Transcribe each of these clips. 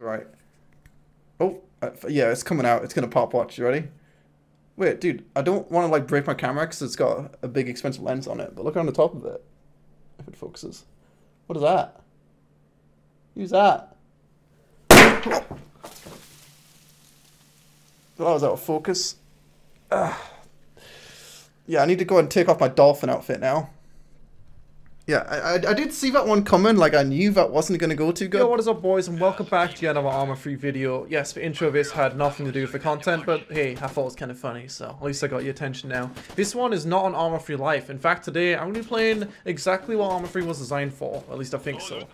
Right. Oh, yeah, it's coming out. It's going to pop. Watch. You ready? Wait, dude, I don't want to, like, break my camera because it's got a big expensive lens on it. But look on the top of it. If it focuses. What is that? Who's that? Well, that was out of focus. Yeah, I need to go and take off my dolphin outfit now. Yeah, I did see that one coming, like I knew that wasn't going to go too good. Yo, what is up boys and welcome back to yet another Arma 3 video. Yes, the intro of this had nothing to do with the content, but hey, I thought it was kind of funny, so at least I got your attention now. This one is not on Arma 3 Life. In fact, today I'm going to be playing exactly what Arma 3 was designed for, at least I think so.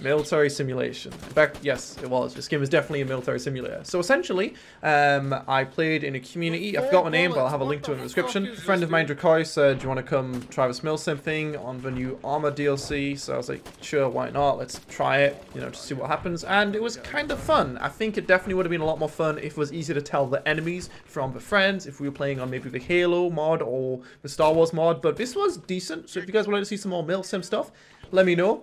Military simulation. In fact, yes, it was. This game is definitely a military simulator. So essentially, I played in a community. I forgot my name, but I'll have a link to it in the description. A friend of mine, Draco, said, do you want to come try this Milsim thing on the new Arma DLC, so I was like, sure, why not? Let's try it, you know, to see what happens. And it was kind of fun. I think it definitely would have been a lot more fun if it was easy to tell the enemies from the friends, if we were playing on maybe the Halo mod or the Star Wars mod. But this was decent, so if you guys wanted to see some more Milsim stuff, let me know.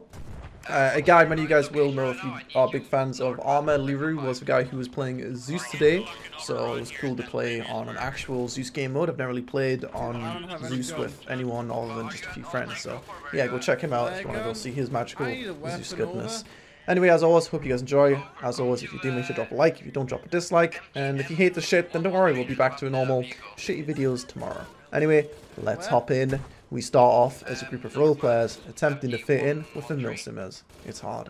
A guy many of you guys will know if you are big fans of Arma. Leroux was the guy who was playing Zeus today, so it was cool to play on an actual Zeus game mode. I've never really played on Zeus with anyone other than just a few friends, so yeah, go check him out if you want to go see his magical Zeus goodness. Anyway, as always, hope you guys enjoy. As always, if you do, make sure to drop a like. If you don't, drop a dislike. And if you hate the shit, then don't worry, we'll be back to normal shitty videos tomorrow. Anyway, let's hop in. We start off as a group of role players attempting to fit in with the milsimmers. It's hard.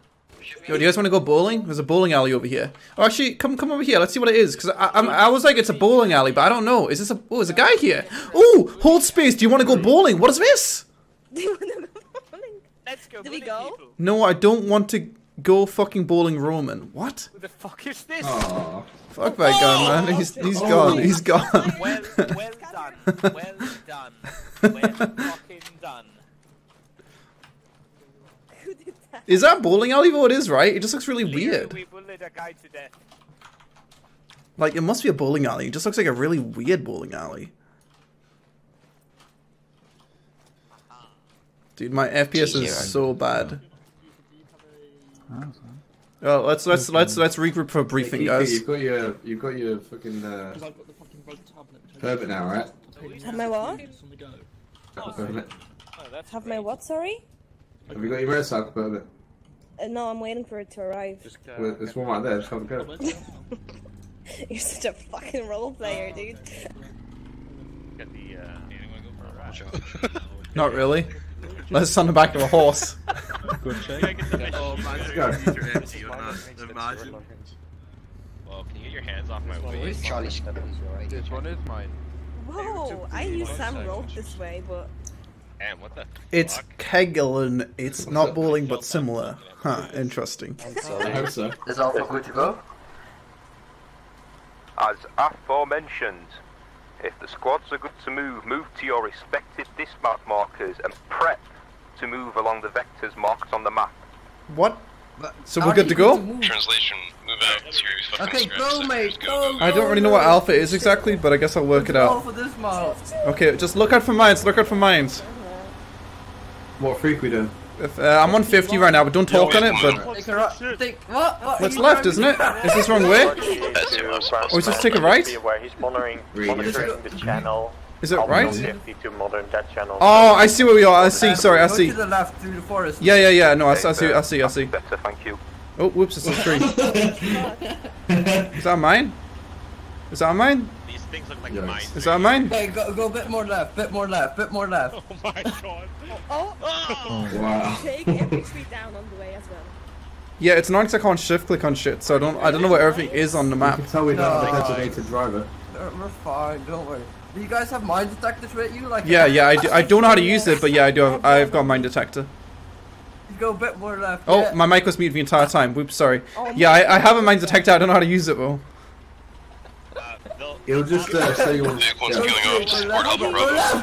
Yo, do you guys want to go bowling? There's a bowling alley over here. Oh, actually, come over here. Let's see what it is. Because I was like, it's a bowling alley, but I don't know. Is this a... Oh, there's a guy here. Oh, hold space. Do you want to go bowling? What is this? Do you want to go bowling? Let's go. Do we go? No, I don't want to... Go fucking bowling Roman. What? What the fuck is this? Aww. Fuck that guy, man. He's gone. He's gone. Well done. Well done. Well fucking done. Who did that? Is that bowling alley? What it is, right? It just looks really weird. We bullied a guy to death. Like, it must be a bowling alley. It just looks like a really weird bowling alley. Dude, my FPS is so bad. Awesome. Well, let's regroup for a briefing, guys. You've got your fucking permit now, right? Have my what? Have my what? Sorry. Have you got your motorcycle permit? No, I'm waiting for it to arrive. Just, well, there's one right there. Just have a go. You're such a fucking role player, dude. Got the. Not really. Let's on the back of a horse. Good check. Oh, man, imagine. Well, can you get your hands off my waist? Charlie's got these right. This one is mine. Whoa, I knew Sam rolled this way, but... Damn, what the fuck? It's kegeling, it's not bowling, but similar. Huh, interesting. I hope so. Is Alpha good to go? As aforementioned. If the squads are good to move, move to your respective dismount markers and prep to move along the vectors marked on the map. What? So we're good to go? Translation, move out to fucking scripts. Okay, go mate, go! I don't really know what alpha is exactly, but I guess I'll work it out. Okay, just look out for mines, look out for mines. What freak we doing? I'm on 50 right now, but don't talk on it, but... What's left, isn't it? Is this the wrong way? Or is this take a right? Is it right? Oh, I see where we are, I see, sorry, I see. Yeah, yeah, yeah, no, I see. Oh, whoops, it's a tree. Is that mine? Is that mine? These things look like mines. Is that mine? Okay, go a bit more left, bit more left. Oh my god. Oh, wow. Take every tree down on the way as well. Yeah, it's annoying because I can't shift click on shit, so I don't know where everything is on the map. You can tell we don't have a designated driver. We're fine, don't worry. Do you guys have mine detectors with you? Like yeah, I do. I don't know how to use it, but yeah, I do. I've got mine detector. Go a bit more left. Oh, yeah. My mic was muted the entire time. Whoops, sorry. Oh, yeah, I have a mine detector. I don't know how to use it though. It'll just say you want to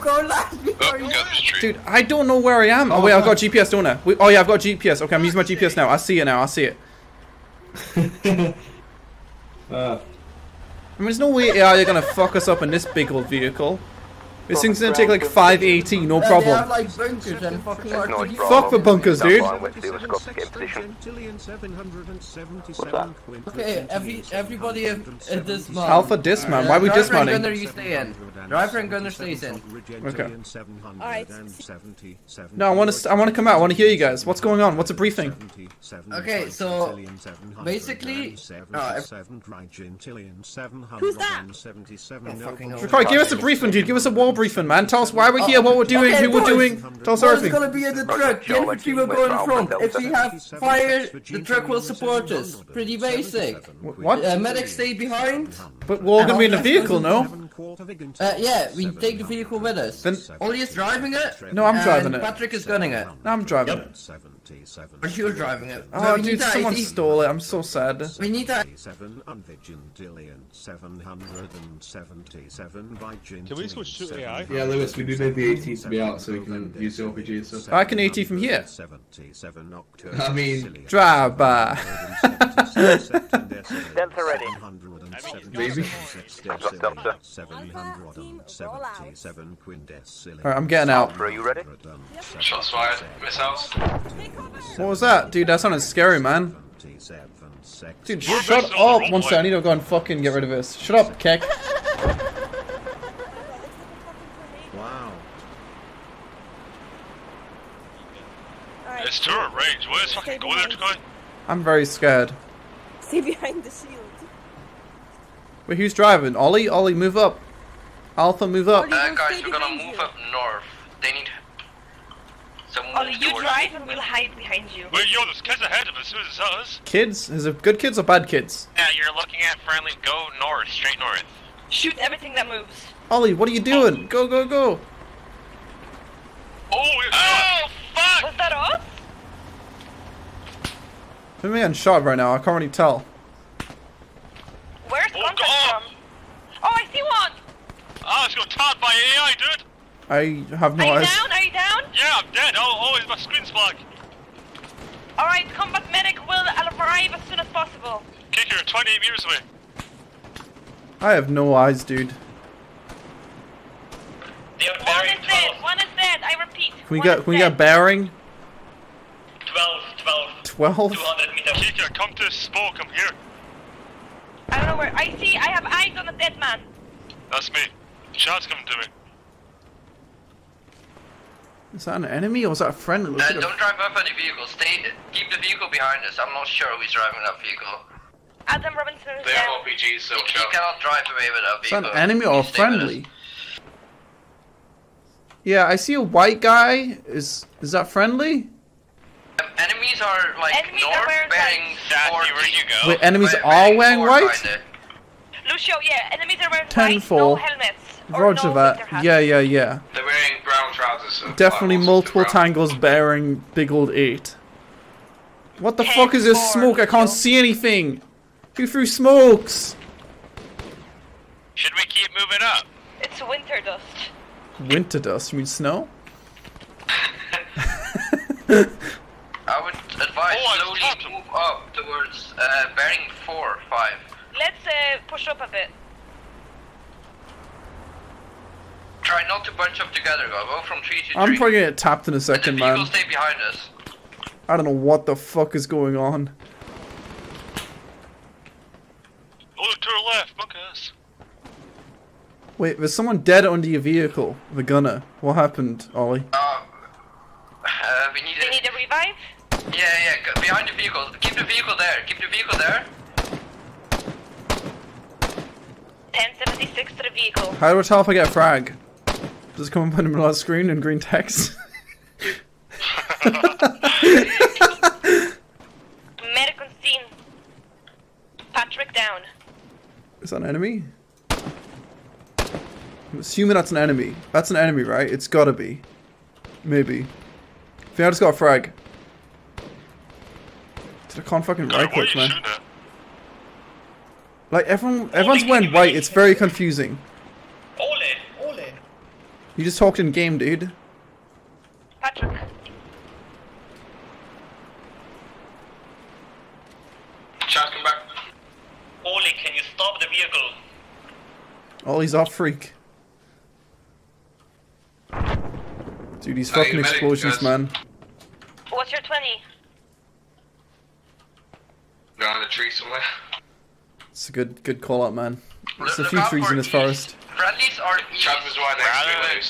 go left. Dude, I don't know where I am. Oh wait, I've got GPS, don't I? Oh yeah, I've got GPS. Okay, I'm using my GPS now. I see it now. I see it. I mean, there's no way AI are gonna fuck us up in this big old vehicle. This thing's gonna take like 5 AT, no problem. They have like bunkers and fucking RPG. Fuck the bunkers, dude. Okay, everybody at this man. Alpha dismount, why are we dismounting? Driver and gunner, you stay in. Driver and gunner stays in. Okay. Alright. No, I wanna come out, I wanna hear you guys. What's going on? What's a briefing? Okay, so basically... Who's that? Right, give us a briefing, dude. Give us a war briefing, man. Tell us why we're here, what we're doing, who we're doing. Tell us everything. We're gonna be in the truck. The infantry will go in front. If we have fire, the truck will support us. Pretty basic. What? Medics stay behind. But we're all gonna be in a vehicle, no? Yeah, we take the vehicle with us. Then Ollie is driving it. No, I'm driving it. Patrick is gunning it. No, I'm driving it. Are you driving it? Oh, dude, someone stole it. I'm so sad. We need that. Can we switch to AI? Yeah, Lewis, we do need the AT to be out so we can use the RPG and stuff. I can AT from here. I mean... Draba. Delta ready. Maybe. Alright, I'm getting out. Are you ready? Shots fired. Missiles. What was that? Dude, that sounded scary, man. Dude, shut up! One second, I need to go and fucking get rid of this. Shut up, Keck. Wow. It's turret range. Where's fucking go there, guy? I'm very scared. Stay behind the shield. Wait, who's driving? Ollie? Ollie, move up. Alpha, move up. Guys, we're gonna move up north. They need... Ollie, you drive and we'll hide behind you. Wait, yo, there's kids ahead of us. Who is us? Kids? Is it good kids or bad kids? Yeah, you're looking at friendly. Go north, straight north. Shoot everything that moves. Ollie, what are you doing? Oh. Go, go, go. Oh, we're shot. Fuck! Was that off? I'm getting shot right now. I can't really tell. Where's one from? Oh, I see one. Oh, it's got tarred by AI, dude. I have no eyes. Are you down? Yeah, I'm dead. Oh, my screen's black. Alright, combat medic will arrive as soon as possible. Kicker, 20 meters away. I have no eyes, dude. One is dead, I repeat. Can we get bearing? 12? 200 meters. Kika, come to smoke, I'm here. I don't know where, I have eyes on a dead man. That's me. Chad's coming to me. Is that an enemy or is that a friend? Don't drive up any vehicles. Keep the vehicle behind us. I'm not sure who's driving that vehicle. Adam Robinson. They have RPGs, so you cannot drive away with that vehicle. Is that an enemy or friendly? Yeah, I see a white guy. Is that friendly? Enemies are like north bearing. Wait, enemies are wearing white? Lucio, yeah, enemies are wearing white. No helmets. Roger that. Yeah, yeah, yeah. They're wearing brown trousers. So definitely multiple tangles bearing big old 8. What the fuck is this smoke? I can't see anything. Who threw smokes? Should we keep moving up? It's winter dust. Winter dust? You mean snow? I would advise slowly move up towards bearing 4, 5. Let's push up a bit. Try not to bunch up together, go from 3 to 3. I'm probably gonna get tapped in a second, man. People stay behind us. I don't know what the fuck is going on. Oh, look to our left, fuck us. Wait, there's someone dead under your vehicle, the gunner. What happened, Ollie? We need a revive? Yeah, behind the vehicle. Keep the vehicle there, 1076 to the vehicle. How do I tell if I get a frag? Just come and put him on the screen in green text. Medic on scene. Patrick down. Is that an enemy? I'm assuming that's an enemy. That's an enemy, right? It's gotta be. Maybe. I think I just got a frag. Dude, I can't fucking right click, man. Like, everyone's wearing white. It's very confusing. Ollie. You just talked in game, dude. Patrick. Chad, come back. Ollie, can you stop the vehicle? Ollie's our freak. Dude, these fucking explosions, man. What's your 20? They're on a tree somewhere. It's a good call out, man. There's a few trees in this forest. Friendlies are east.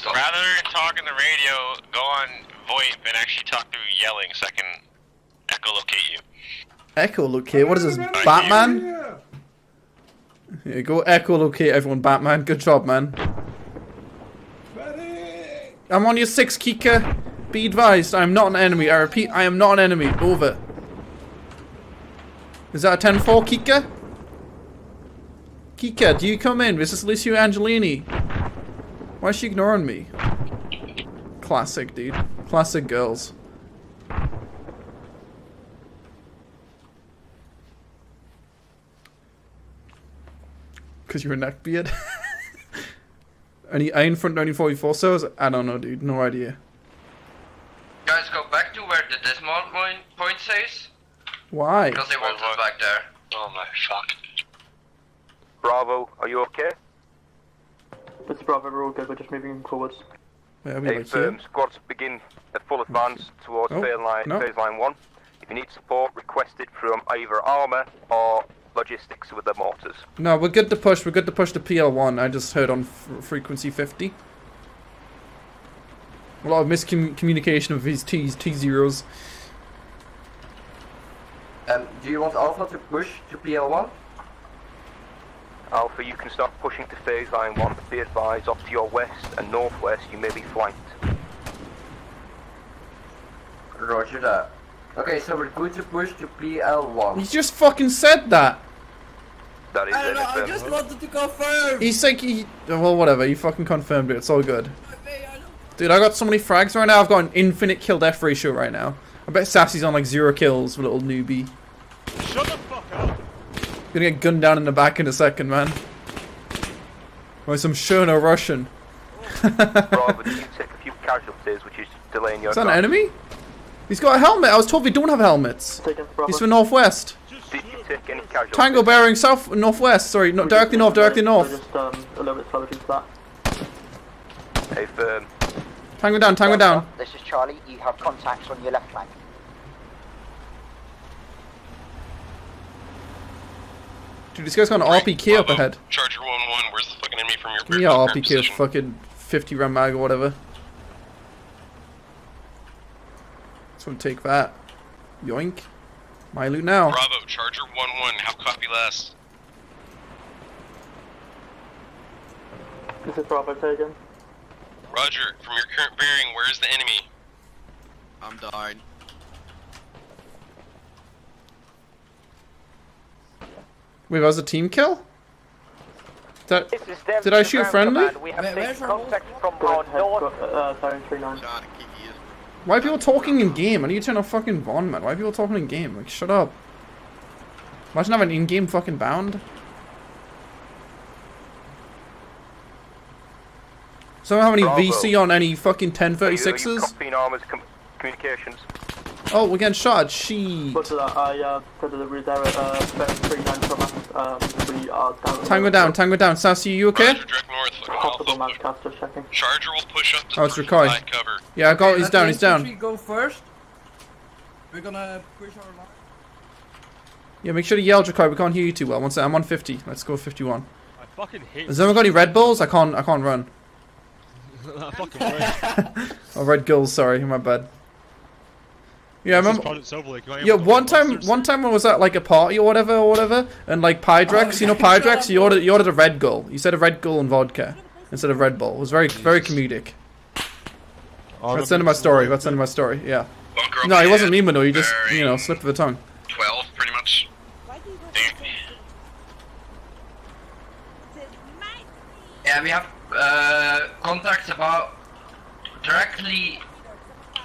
Rather than talk on the radio, go on VoIP and actually talk through yelling so I can echolocate you. Echolocate? What is this, Batman? Yeah, go echolocate everyone, Batman. Good job, man. I'm on your 6, Kika. Be advised, I am not an enemy. I repeat, I am not an enemy. Over. Is that a 10-4, Kika? Kika, do you come in? This is Lucio Angelini. Why is she ignoring me? Classic, dude. Classic girls. Because you're a neckbeard? Any iron front 1944 cells? I don't know, dude. No idea. Guys, go back to where the dismount point says. Why? Because they want us back there. Oh my fuck. Bravo, are you okay? It's Bravo, we're all good, we're just moving forwards. Where are we? If, squads begin at full advance towards phase line 1. If you need support, request it from either Arma or logistics with the mortars. No, we're good to push, to PL1, I just heard on frequency 50. A lot of miscommunication with these T0s. Do you want Alpha to push to PL1? Alpha, you can start pushing to phase line 1, but be advised, off to your west and northwest, you may be flanked. Roger that. Okay, so we're going to push to PL1. He just fucking said that! That is it. I just wanted to confirm! He's like, well, whatever, you fucking confirmed it, it's all good. Dude, I got so many frags right now, I've got an infinite kill-death ratio right now. I bet Sassy's on like 0 kills with a little newbie. Shut the fuck up! Gonna get gunned down in the back in a second, man. By some Cherno Russian. Bravo, you take a few casualties, which is delaying your— Is that an enemy? He's got a helmet. I was told we don't have helmets. He's from northwest. Did you take any casualties? Tango bearing south, northwest. Sorry, not directly north. Directly north. Just, a little bit slower into that. Hey, firm. Tango down. Tango down. This is Charlie. You have contacts on your left flank. Dude, this guy's got an RPK up ahead. Charger 1-1. Where's the fucking enemy from your— Yeah, RPK of fucking 50 round mag or whatever. So take that. Yoink. My loot now. Bravo, Charger 1-1. Have copy last. This is Bravo taken. Roger, from your current bearing, where's the enemy? I'm dying. Wait, that was a team kill? That, did I shoot friendly? We have contact from our north. Why are people talking in game? I need to turn off fucking bond, man. Why are people talking in game? Like, shut up. Imagine having an in-game fucking bound. So how many VC on any fucking 1036s? Oh, we're getting shot. Sheet. Tango down. Tango down. Sassy, you okay? Charger will push up. Oh, it's Recoy. Yeah, I got. He's down. He's down. We go first. We're gonna push our line. Yeah, make sure to yell, Recoy. We can't hear you too well. One sec. I'm on 50. Let's go 51. I fucking hate. Has anyone got any Red Bulls? I can't run. I fucking run. Oh, Red Gulls. Sorry, my bad. Yeah, I remember. Yeah, one time I was at like a party or whatever, and like Pydrax, you know Pydrax, you ordered a Red Gull. You said a Red Gull and vodka instead of Red Bull. It was very comedic. That's the end of my story. That's the end of my story. Yeah. No, he wasn't mean, no. He just, you know, slipped of the tongue. 12, pretty much. Yeah, we have contacts about directly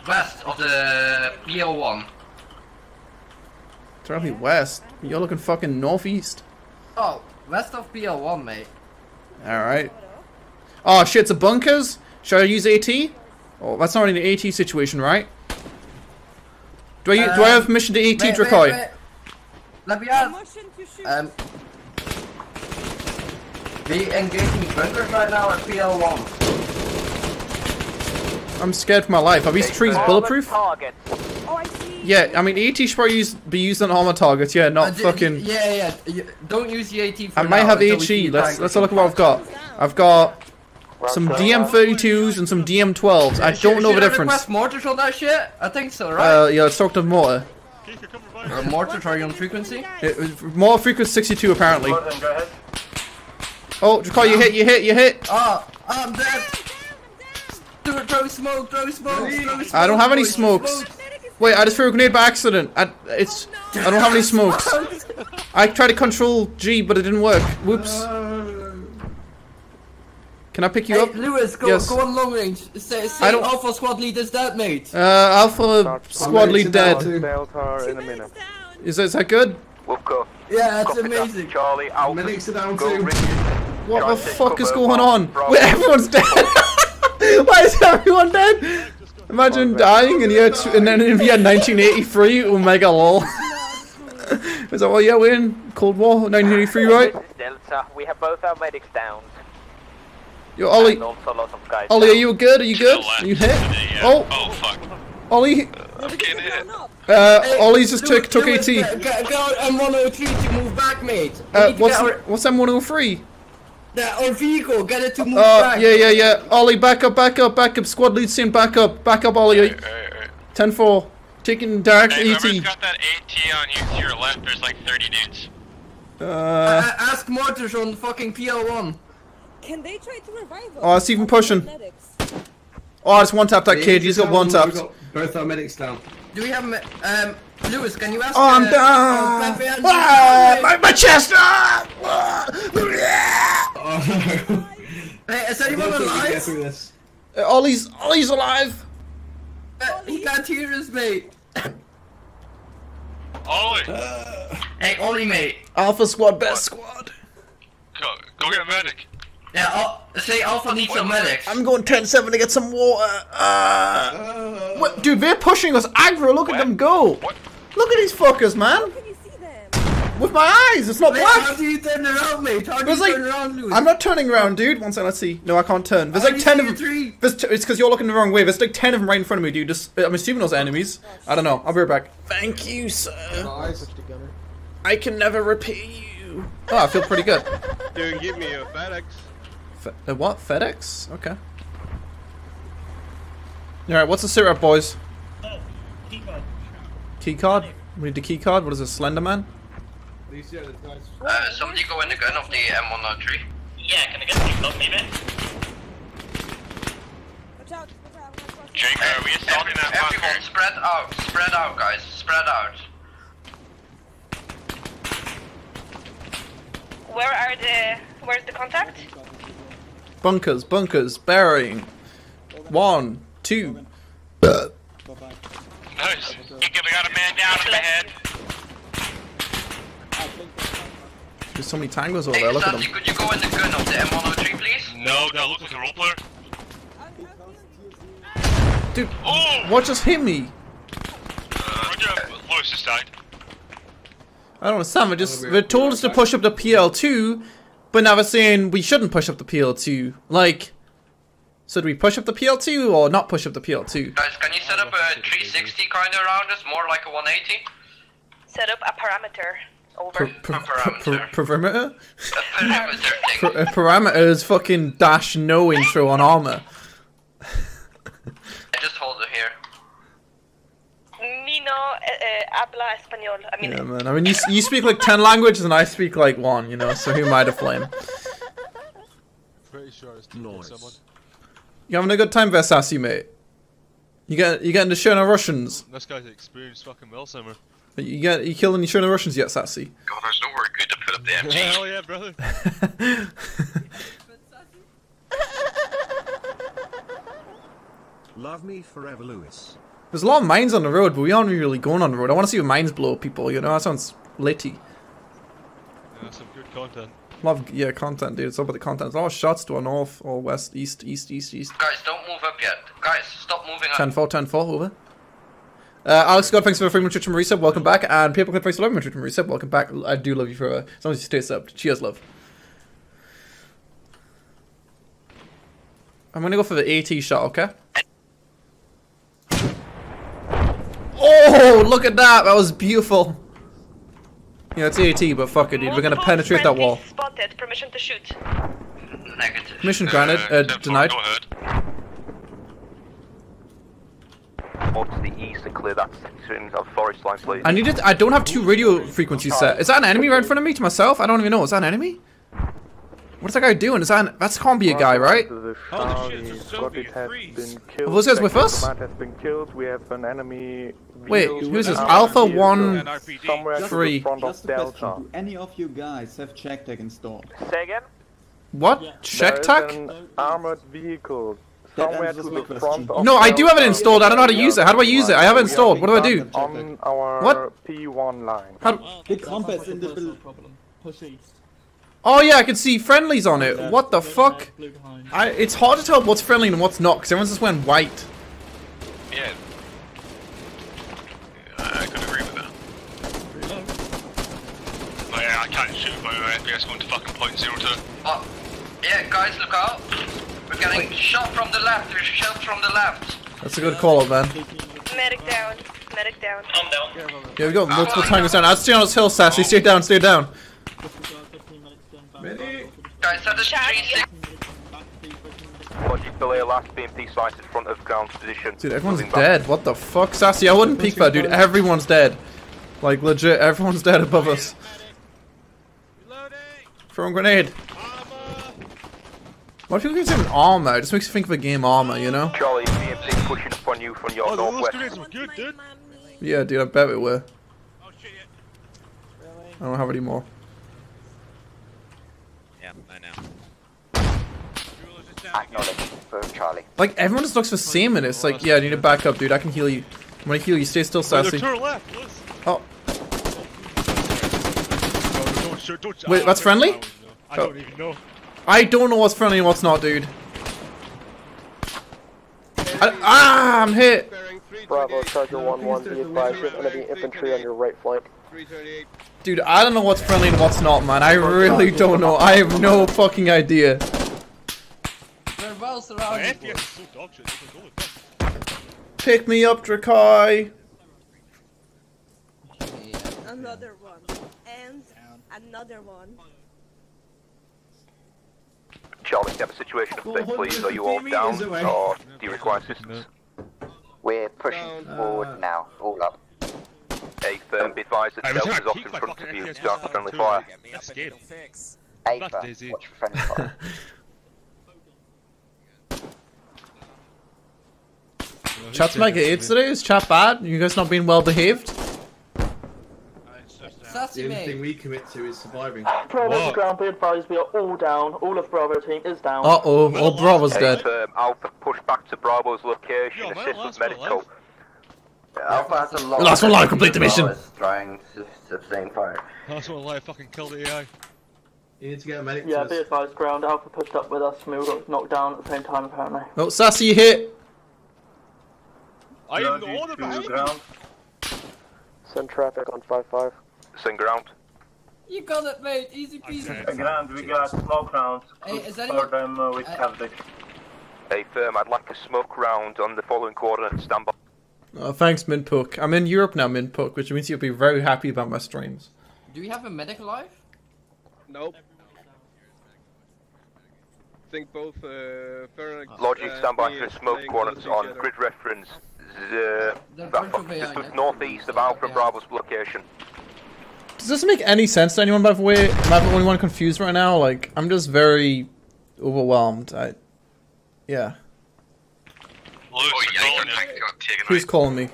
west of the PL1. Directly west? You're looking fucking northeast. Oh, west of PL1, mate. Alright. Oh shit, it's a bunkers? Should I use AT? Oh, that's not an AT situation, right? Do I have permission to AT, Dracoy? Let me ask. We engaging bunkers right now at PL1. I'm scared for my life. Are these trees bulletproof? Yeah, I mean, AT should probably be used on armor targets. Yeah, not fucking. Yeah. Don't use the AT. For I might have HE. Let's look at what I've got. I've got some DM32s and some DM12s. I don't know the difference. Request mortars on that shit? I think so, right? Yeah, let's talk to the mortar. Mortar target on frequency? More frequency 62 apparently. Oh, Draco, you hit. Ah, I'm dead. Throw smoke. I don't have any smokes. Wait, I just threw a grenade by accident. I don't have any smokes. I tried to control G, but it didn't work. Whoops. Can I pick you up? Lewis, go on long range. Say Alpha squad lead is dead, mate. Alpha squad lead dead. Is that good? We'll go. Yeah, that's amazing. Charlie, Alpha, down too. What the fuck is going on? Wait, everyone's dead. Why is everyone dead? Imagine dying in 1983. Oh my god, lol. Is that what we're in? Cold War, 1983, right? Delta, we have both our medics down. Yo, Ollie, are you good? Are you good? Are you hit? Oh fuck. Ollie. I'm getting hit. Ollie's just took AT. Go M103 to move back, mate. What's M103? Our vehicle, get it to move back. Yeah. Ollie, back up. Squad lead team, back up, Ollie. Right. 10-4. Taking direct AT. Whoever's got that AT on you to your left, there's like 30 dudes. Ask mortars on fucking PL1. Can they try to revive us? Oh, it's even pushing. Oh, I just one-tapped that kid. He's got one-tapped. Both our medics down. Do we have Lewis, can you ask? Oh, I'm down! My chest! Hey, is anyone alive? Ollie's alive! He can't hear us, mate. Ollie! Hey, Ollie, mate. Alpha squad, best squad. Go get a medic. Yeah, Alpha needs some medics. I'm going 10-7 to get some water. What, dude, they're pushing us aggro. Look at them go. What? Look at these fuckers, man. Can you see them? With my eyes, it's not black. How do you turn around, mate? How do you turn around, Lewis? I'm not turning around, dude. One second, let's see. No, I can't turn. There's like 10 of them. It's because you're looking the wrong way. There's like 10 of them right in front of me, dude. I'm assuming those are enemies. I don't know. I'll be right back. Thank you, sir. I can never repay you. Oh, I feel pretty good. Dude, give me a FedEx. What? FedEx? Okay. Alright, what's the syrup, boys? Oh, keycard. Keycard? We need a keycard? What is this, Slenderman? Somebody go in the gun of the M103. Yeah, can I get the gun, maybe? Watch out. Draco, are we assaulting that bunker? Everyone spread out, guys. Spread out. Where's the contact? Bunkers, burying. 1, 2. Nice. I got a man down in the head. There's so many tangos over there. Look at them. Could you go in the gun of the M103, please? No, that looks like a role player. Dude, what just hit me? Roger, Lewis just died. I don't understand. They told us to push up the PL2. But now they're saying we shouldn't push up the PL2. Like, so do we push up the PL2 or not push up the PL2? Guys, can you set up a 360 kind of around us, more like a 180? Set up a parameter. Over. Perimeter? A perimeter thing. A parameter is fucking dash no intro on armor. I just hold it here. Nino habla español. I mean, yeah, man. I mean, you speak like 10 languages and I speak like one, you know. So who am I to blame? Pretty sure it's someone. You having a good time there, Sassy, mate? You getting to show of Russians? This guy's experienced fucking well, Summer. You killing your show of Russians yet, Sassy? God, there's nowhere good to put up the MG. Hell yeah, brother. Love me forever, Lewis. There's a lot of mines on the road, but we aren't really going on the road. I want to see the mines blow up people, you know? That sounds litty. Yeah, some good content. Content, dude. It's all about the content. There's a lot of shots to our north, or west, east. Guys, don't move up yet. Guys, stop moving up. 10-4, over. Alex Scott, thanks for the free Twitch and reset. Welcome back. And Paperclip, thanks for loving my Twitch and reset. Welcome back. I do love you forever. As long as you stay subbed. Cheers, love. I'm going to go for the AT shot, okay? Oh, look at that! That was beautiful! Yeah, it's AT, but fuck it, dude. We're gonna penetrate that wall. Spotted. Permission to shoot. Negative. Permission granted, denied. To the east and clear that section of forest line, please. I don't have two radio frequencies set. Is that an enemy right in front of me to myself? I don't even know. Is that an enemy? What's that guy doing? Is that that can't be a guy, right? Oh shit, it's a Soviet freeze. Are those guys with us? We have an enemy. Wait, who's this? Alpha 1-3. Just a question. Do any of you guys have check tech installed? Say again? What? Yeah. Check tech? Armored vehicle. Somewhere to the front of I do have it installed. I don't know how to use it. How do I use it? I have it installed. What do I do? On our P1 line. How do... compass in the push east. Oh yeah, I can see friendlies on it. What the fuck? It's hard to tell what's friendly and what's not, because everyone's just wearing white. Yeah. I could agree with that. But yeah, I can't shoot by FPS going to fucking .02. Oh. Yeah, guys, look out. We're getting shot from the left. We're shelled from the left. That's a good call up, man. Medic down. Medic down. I'm down. Yeah, we got multiple tangos down. I'll stay on this hill, Sassy. Stay down, stay down. Ready? Guys, set the shot. Logic delay, last BMP site in front of ground position. Dude, everyone's dead. What the fuck, Sassy? I wouldn't peek that, dude. Everyone's dead. Like, legit, everyone's dead above us. Throwing grenade. What if you guys have an armor? It just makes you think of a game Armor, you know? Charlie, BMP pushing upon you from your northwest. Good, dude. Yeah, dude, I bet we were. Oh, shit, yeah. Really? I don't have any more. Yeah, I know. Acknowledge, Charlie. Like, everyone just looks the same, and it's like, yeah, I need to back up, dude. I can heal you. I'm gonna heal you. Stay still, Sassy. Oh. Wait, that's friendly? I don't even know. I don't know what's friendly and what's not, dude. I'm hit! Bravo, Charger 1-1, be advised, there's enemy infantry on your right flank. Dude, I don't know what's friendly and what's not, man. I really don't know. I have no fucking idea. We're well surrounded. Pick me up, Drakai! Another one. And another one. Charlie, have a situation update, please. Are you all down, or do you require assistance? We're pushing forward now, all up. Alpha, be advised that Delta is off in front of you. Start friendly fire. Alpha, watch for friendly fire. Chat's mega AIDS today. Is chat bad? You guys not being well behaved? The only thing we commit to is surviving. Bravo to ground, be advised, we are all down. All of Bravo team is down. Uh oh, all Bravo's dead. Alpha, push back to Bravo's location, assist with medical. Alpha has a lot. Last one alive, complete the mission. Trying to sustain fire. Last one alive, fucking killed the AI. You need to get a medic. Yeah, be advised, ground. Alpha pushed up with us, and we all got knocked down at the same time, apparently. Oh, Sassy, you hit! I am the order behind. Send traffic on 5-5. Send ground. You got it, mate. Easy peasy. Okay. Ground, we got smoke rounds. Hey, is that them with Cavendish. Hey, firm, I'd like a smoke round on the following coordinates. Stand by. Oh, thanks, Minpuk. I'm in Europe now, Minpuk, which means you'll be very happy about my streams. Do you have a medic alive? Nope. I think both Logic, stand by for smoke coordinates on grid reference. Just northeast of Alpha Bravo's location. Does this make any sense to anyone, by the way? Am I the only one confused right now? Like, I'm just very overwhelmed. Yeah. Who's calling me? No,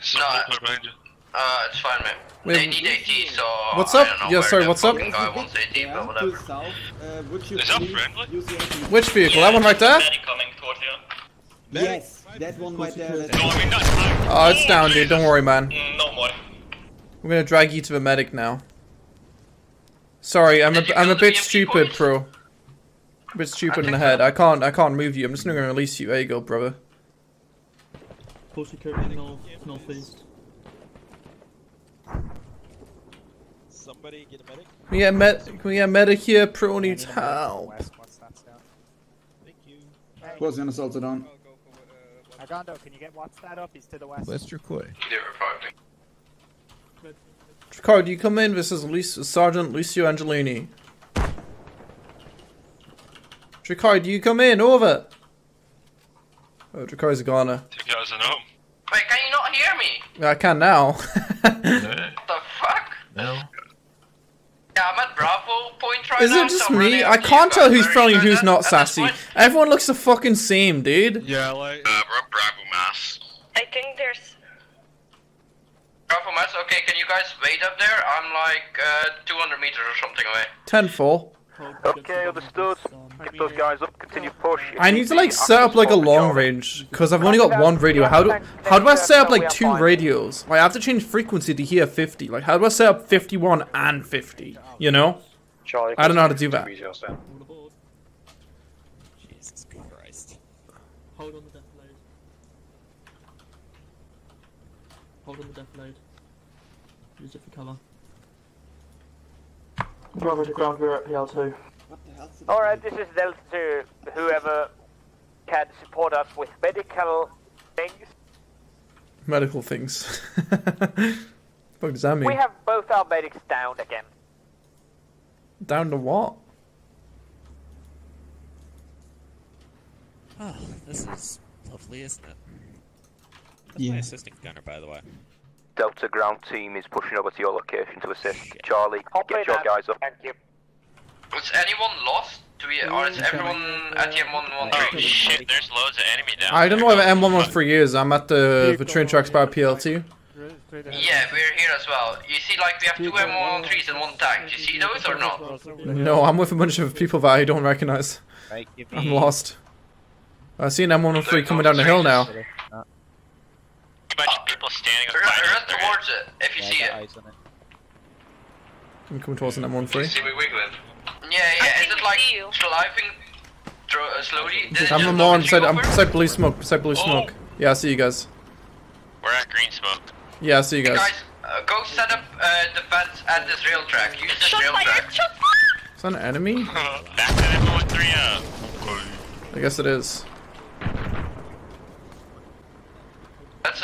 it's fine, mate. Wait, they need AT, so what's up? I don't know what's up? Guy wants AT, but whatever. Is that friendly? Which vehicle? That one right there? Yes, that one right there. Oh, it's down, dude. Don't worry, man. No more. We're gonna drag you to the medic now. Sorry, I'm a bit stupid, bro. A bit stupid in the head. I can't move you. I'm just gonna release you. There you go, brother. Somebody get a medic. Can we get a medic here? Pro needs help. Wasn't assaulted on. Argando, can you get watch that up? He's to the west. West your quay. Yeah, we're fighting. Ricardo, you come in. This is Sergeant Lucio Angelini. Draco, do you come in? Over! Oh, Draco's a goner. You guys are home. Wait, can you not hear me? I can now. What the fuck? No. Yeah, I'm at Bravo point right now. Is it just me? I can't tell who's friendly and who's not sassy. Everyone looks the fucking same, dude. Yeah, like... we're at Bravo Mass. I think there's... Bravo Mass? Okay, can you guys wait up there? I'm like, 200 meters or something away. 10-4. Okay, understood. Get those guys up, continue push. I need to like set up like a long range, because I've only got one radio. How do I set up like two radios? Like, I have to change frequency to hear 50. Like, how do I set up 51 and 50? You know? I don't know how to do that. Jesus Christ. Hold on the death load. Hold on the death load. Use it for cover. Bravo to ground, we're at PL2. Alright, this is Delta 2. Whoever can support us with medical things. Medical things. What does that mean? We have both our medics down again. Down to what? Oh, this is lovely, isn't it? That's my assistant gunner, by the way. Delta ground team is pushing over to your location to assist. Shit. Charlie, get your guys up. Thank you. Was anyone lost? Is everyone at the M113? Oh shit, there's loads of enemy down there. I don't know where the M113 is. I'm at the train tracks by PL2. Yeah, we're here as well. You see, like, we have two M113s and one tank. Do you see those or not? No, I'm with a bunch of people that I don't recognize. I'm lost. I see an M113 coming down the hill now. Bunch of people standing run towards it, if you see it. I'm coming towards an M113. See me wiggling. Yeah, is it like driving slowly? I'm beside blue smoke, beside blue smoke. Yeah, I see you guys. We're at green smoke. Yeah, I see you guys. Hey guys, go set up the fence at this rail track. Use this rail track. Is that an enemy? That's an M113. I guess it is. That's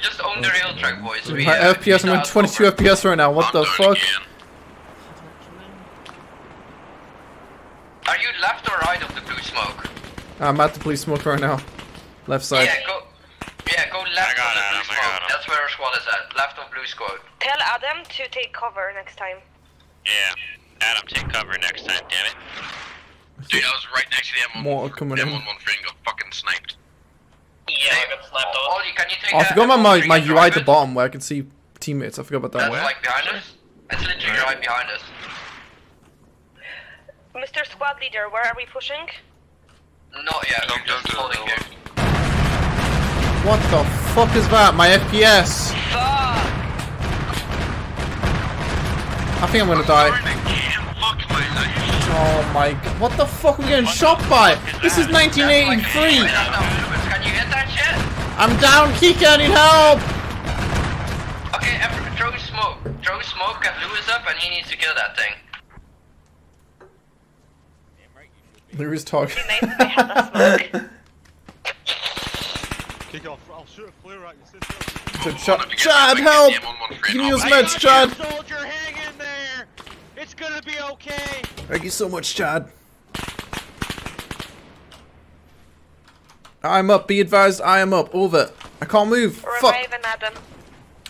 just on the rail track, boys. My FPS, I'm at 22 FPS right now. What the fuck? Are you left or right of the blue smoke? I'm at the blue smoke right now. Left side. Yeah, go left of the blue smoke. That's where our squad is at. Left of blue squad. Tell Adam to take cover next time. Yeah, Adam, take cover next time. Damn it. Dude, I was right next to the M113 and got fucking sniped. Yeah, I got slapped off. Ollie, can you take I forgot my UI at the bottom where I can see teammates. I forgot about that. That's like behind us. It's literally right behind us. Mr. Squad Leader, where are we pushing? Not yet. I'm just holding here. What the fuck is that? My FPS. Fuck. I think I'm gonna die. Oh my god! What the fuck are we getting shot by? This is 1983. I'm down, Kika, I need help! Okay, throw smoke. Throw smoke, get Lewis up, and he needs to kill that thing. Lewis talk. Kika, I'll shoot a flare at you. Chad, help! Give me those meds, Chad! Soldier, hang in there! It's gonna be okay! Thank you so much, Chad. I'm up, be advised, I am up, over. I can't move, fuck. Adam.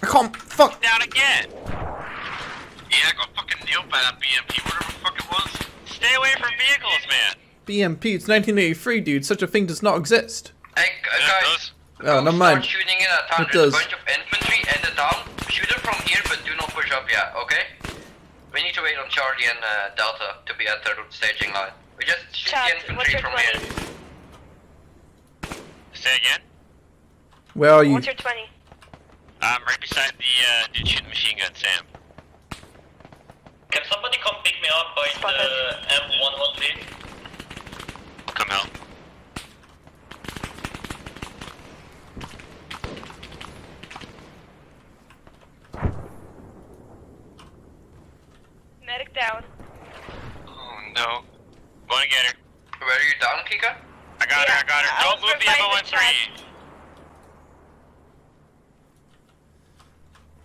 I can't, fuck. Down again. Yeah, I got fucking nailed by that BMP, whatever the fuck it was. Stay away from vehicles, man. BMP, it's 1983, dude, such a thing does not exist. Hey, guys, never mind. Shooting in at it does. A bunch of infantry and a down. Shoot it from here, but do not push up yet, okay? We need to wait on Charlie and Delta to be at third staging line. We just shoot the infantry from here. Say again? Where are you? What's your 20? I'm right beside the dude shooting machine gun, Sam. Can somebody come pick me up by the M113? Come help. Medic down. Oh no. Wanna get her. Where are you down, Kika? I got her, I got her. Don't move the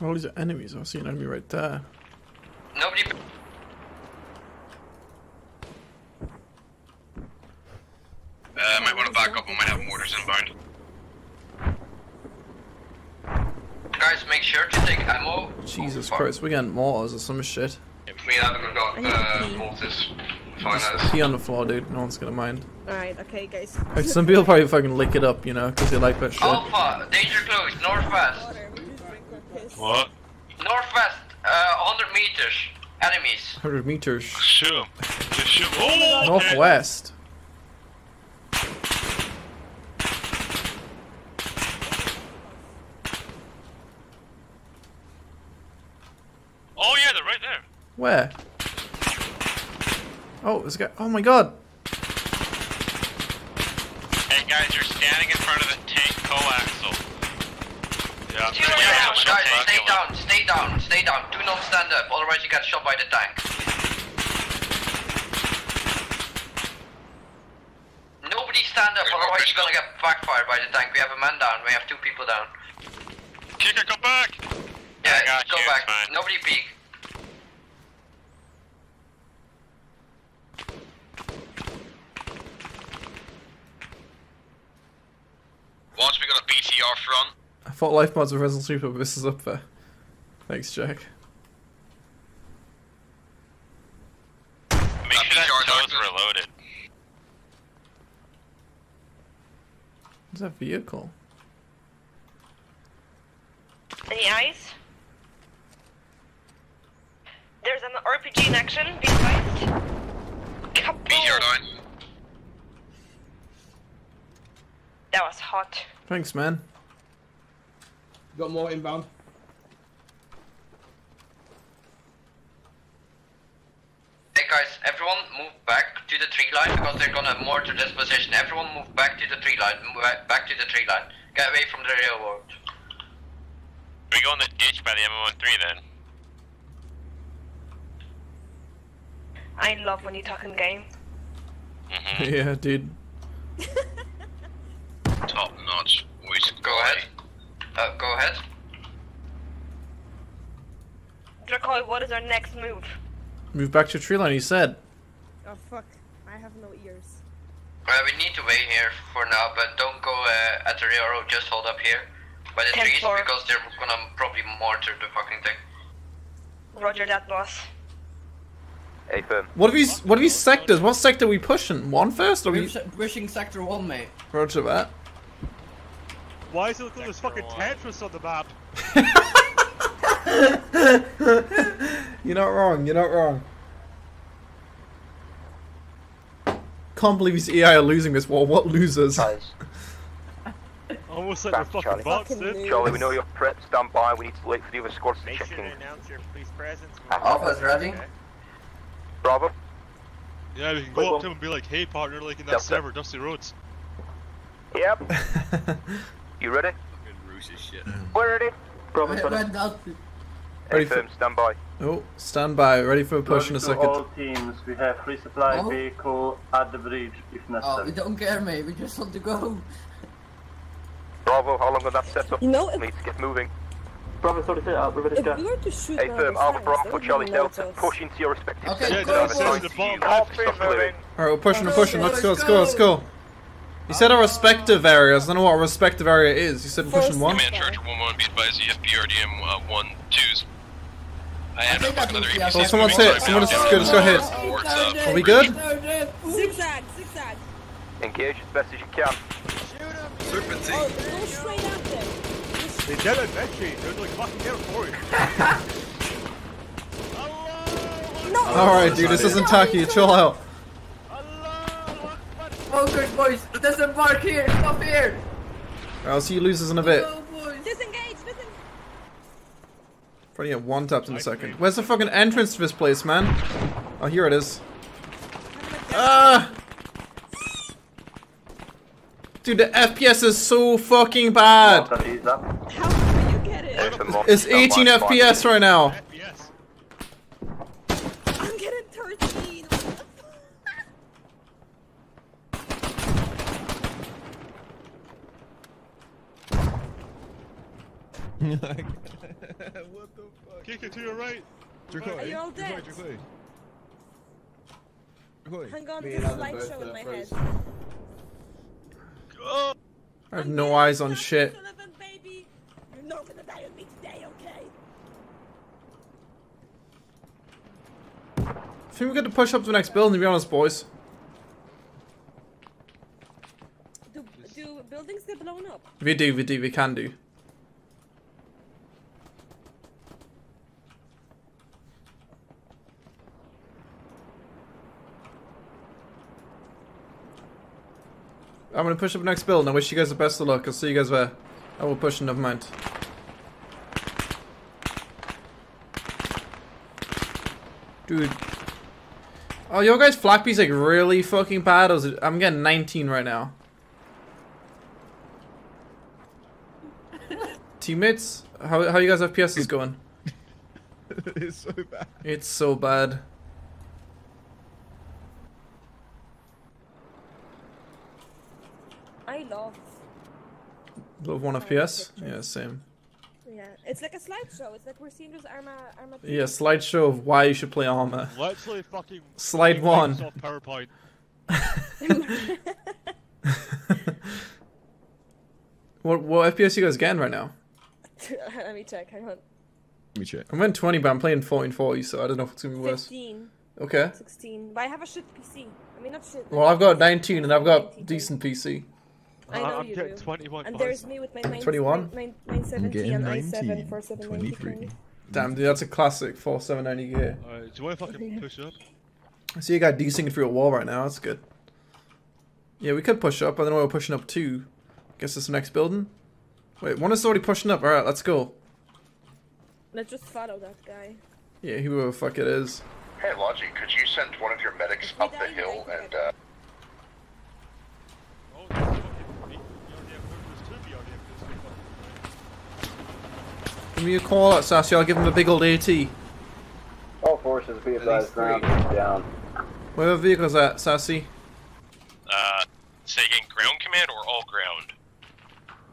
M113. All these are enemies. I see an enemy right there. Nobody. Might want to back up. We might have mortars inbound. Guys, make sure to take ammo. Jesus Christ, we're getting mortars or some shit. Me and Adam have got mortars. Just pee on the floor, dude. No one's gonna mind. Alright, okay, guys. Some people probably fucking lick it up, you know, because they like that shit. Alpha, danger close, northwest. What? Northwest, 100 meters. Enemies. 100 meters. Sure. Oh, northwest. Oh yeah, they're right there. Where? Oh, this guy. Oh my god. Hey guys, you're standing in front of the tank coaxial. Yeah. Guys, stay down, stay down, stay down. Do not stand up, otherwise you get shot by the tank. Nobody stand up, otherwise you're gonna get backfired by the tank. We have a man down, we have two people down. Kika, come back! Yeah, go back. Nobody peek. Once we got a BTR front. I thought life mods were Resident Super, but this is up there. Thanks, Jack. Make sure that toes are reloaded. What's that vehicle? Any eyes? There's an RPG in action. Be advised. That was hot. Thanks, man. Got more inbound. Hey guys, everyone move back to the tree line because they're gonna mortar this position. Everyone move back to the tree line. Move back to the tree line. Get away from the railroad. We go in the ditch by the M113 then. I love when you talk in game. Mm-hmm. Yeah, dude. Top notch. We should go ahead. Go ahead. Draco, what is our next move? Move back to the tree line, he said. Oh fuck, I have no ears. We need to wait here for now, but don't go at the railroad, just hold up here by the trees because they're gonna probably mortar the fucking thing. Roger that, boss. Hey, boom. What are these sectors? What sector are we pushing? One first? Or we're pushing sector 1, mate. Roger that. Why is it looking like there's fucking Tetris on the map? You're not wrong, you're not wrong. Can't believe these EI are losing this war, what losers? Almost like the fucking bots, dude. Charlie, we know you're prepped, stand by, we need to wait for the other squads to check in. Make sure to announce your police presence. Alpha's ready. Bravo. Yeah, we can go up to him and be like, hey partner, like in that server, Dusty Roads. Yep. You ready? We're ready. Ready for standby. Oh, standby. Ready for a push in a second. All teams, we have resupply vehicle at the bridge if necessary. Oh, we don't care, mate. We just want to go. Bravo, how long was that set up? No, we need to get moving. Bravo, sorry, we're ready to go. Hey, firm, Alpha, Bravo, Charlie, Delta, push into your respective sectors. Alright, we're pushing, Let's go, let's go. You said our respective areas. I don't know what our respective area is. You said we're pushing one. Command Charger 1-1, be advised, EFPRDM 1-2s. I have another APC. Oh, someone's hit. Someone's good. Let's go hit. Are we good? Zigzag, zigzag. Engage as best as you can. Serpentine. They did it, bitchy. They're like fucking here for you. Alright, dude, this isn't tacky. Chill out. Focus, boys! Disembark here! Stop here! I'll see you losers in a bit. Disengage! Probably have one tapped in a second. Where's the fucking entrance to this place, man? Oh, here it is. Ah! Dude, the FPS is so fucking bad! How did you get it? It's 18 FPS right now! What the fuck? Kika, to your right! Draco, are you all dead? Draco. Hang on to the slideshow in my head. Oh. I have no eyes on shit. Sullivan, baby. You're not gonna die with me today, okay? I think we got to push up to the next building, to be honest, boys. Do buildings get blown up? We can do. I'm gonna push up next build and I wish you guys the best of luck. I'll see you guys there. I will push another mind. Dude. Oh, your guys' flak piece like really fucking bad. I'm getting 19 right now. Teammates, how you guys' FPS is going? It's so bad. It's so bad. I love one FPS. Yeah, same. Yeah, it's like a slideshow. It's like we're seeing this Arma 3. Yeah, slideshow of why you should play Arma. Literally fucking slide one. PowerPoint. what FPS you guys getting right now? Let me check. Hang on. I'm in 20, but I'm playing 1440, so I don't know if it's gonna be worse. 15. Okay. 16. But I have a shit PC. I mean, not shit. Well, I've got 19, and I've got 19. Decent PC. I know you do. 21. And there's me with my 970 and i7 4790. Damn, dude, that's a classic 4790 gear. Alright, do you want to fucking push up? I see you got desyncing through a wall right now. That's good. Yeah, we could push up. I don't know why we're pushing up too. Guess it's the next building. Wait, one is already pushing up. Alright, let's go. Let's just follow that guy. Yeah, whoever the fuck it is. Hey, Logi, could you send one of your medics up the hill and give me a call out, Sassy, I'll give him a big old AT. All forces be advised, ground down. Where are vehicles at, Sassy? Say again, ground command or all ground?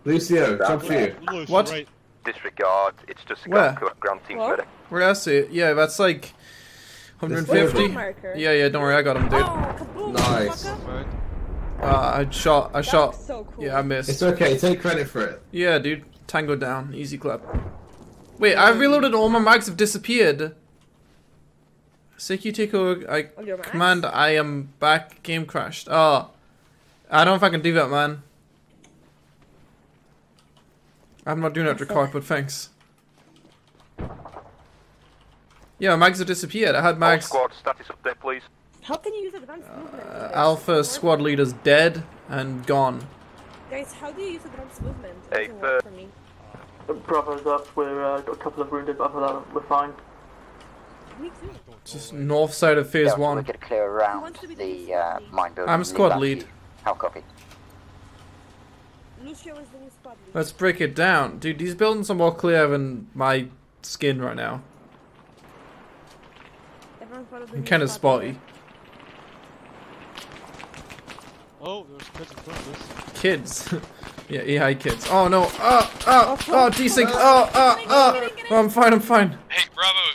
Lucio, jump for you. What? Right. Disregard, it's just a ground team medic. Where I see it? Yeah, that's like 150. Yeah, don't worry, I got him, dude. Oh, nice. I shot. So cool. Yeah, I missed. It's okay, take credit for it. Yeah, dude. Tango down, easy clap. Wait, I've reloaded, all my mags have disappeared. Seki, take over. Command, I am back, game crashed. Oh, I don't know if I can do that, man. I'm not doing that to card, but thanks. Yeah, mags have disappeared, I had mags. All squad, status up there, please. How can you use advanced movement? Alpha squad leader's dead and gone. Guys, how do you use advanced movement? It doesn't work for me. Bravo's up, we're got a couple of wounded, but other than that, we're fine. Me too. Just north side of phase one. We're gonna clear around the mine building. I'm squad lead. I'll copy. Lucio is the new squad lead. Let's break it down. Dude, these buildings are more clear than my skin right now. I'm kind of spotty. Oh, there's kids in front of us. Kids? Yeah, EI kids. Oh no! Oh! Desync! Oh! I'm fine. Hey, Bravo! You guys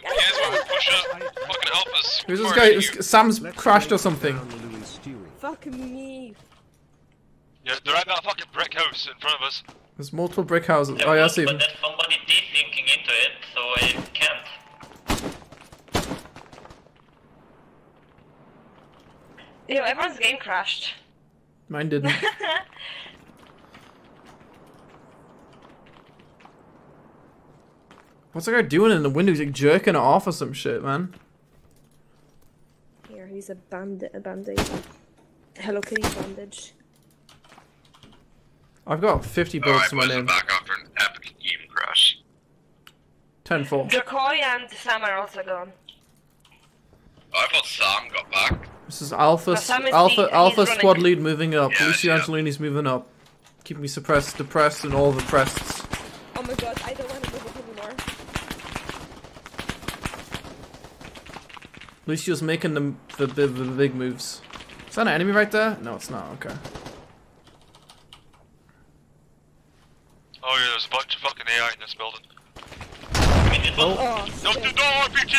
want to push up? Fucking help us! Who's this guy? Sam's crashed or something. Fuck me! Yeah, they're at that fucking brick house in front of us. There's multiple brick houses. Yeah, oh yeah, I see. But there's somebody desyncing into it, so it can't. Yo, everyone's game crashed. Mine didn't. What's that guy doing in the window? He's like jerking it off or some shit, man. Here, he's a bandage. Hello Kitty bandage. I've got 50 builds to my name. Back after an epic game crash. 10-4. Dracoy and Sam are also gone. I thought Sam got back. This is Alpha squad lead moving up. Yeah, Lucio Angelini's moving up. Keep me suppressed, depressed, and all the oppressed. Oh my god, I don't want to move up anymore. Lucio's making the big moves. Is that an enemy right there? No, it's not. Okay. Oh yeah, there's a bunch of fucking AI in this building. Don't do RPG,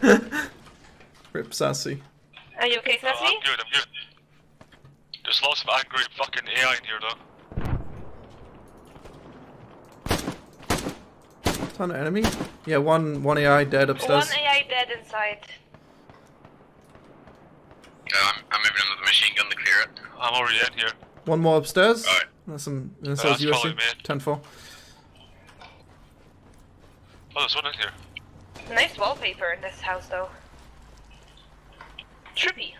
please! Rip Sassy. Are you okay, Sassy? I'm good, I'm good. There's lots of angry fucking AI in here, though. Ton of enemy? Yeah, one AI dead upstairs. One AI dead inside. I'm moving in with the machine gun to clear it. I'm already in here. One more upstairs? Alright. There's some that's USC. 10-4. Oh, there's one in here. Nice wallpaper in this house, though. Trippy.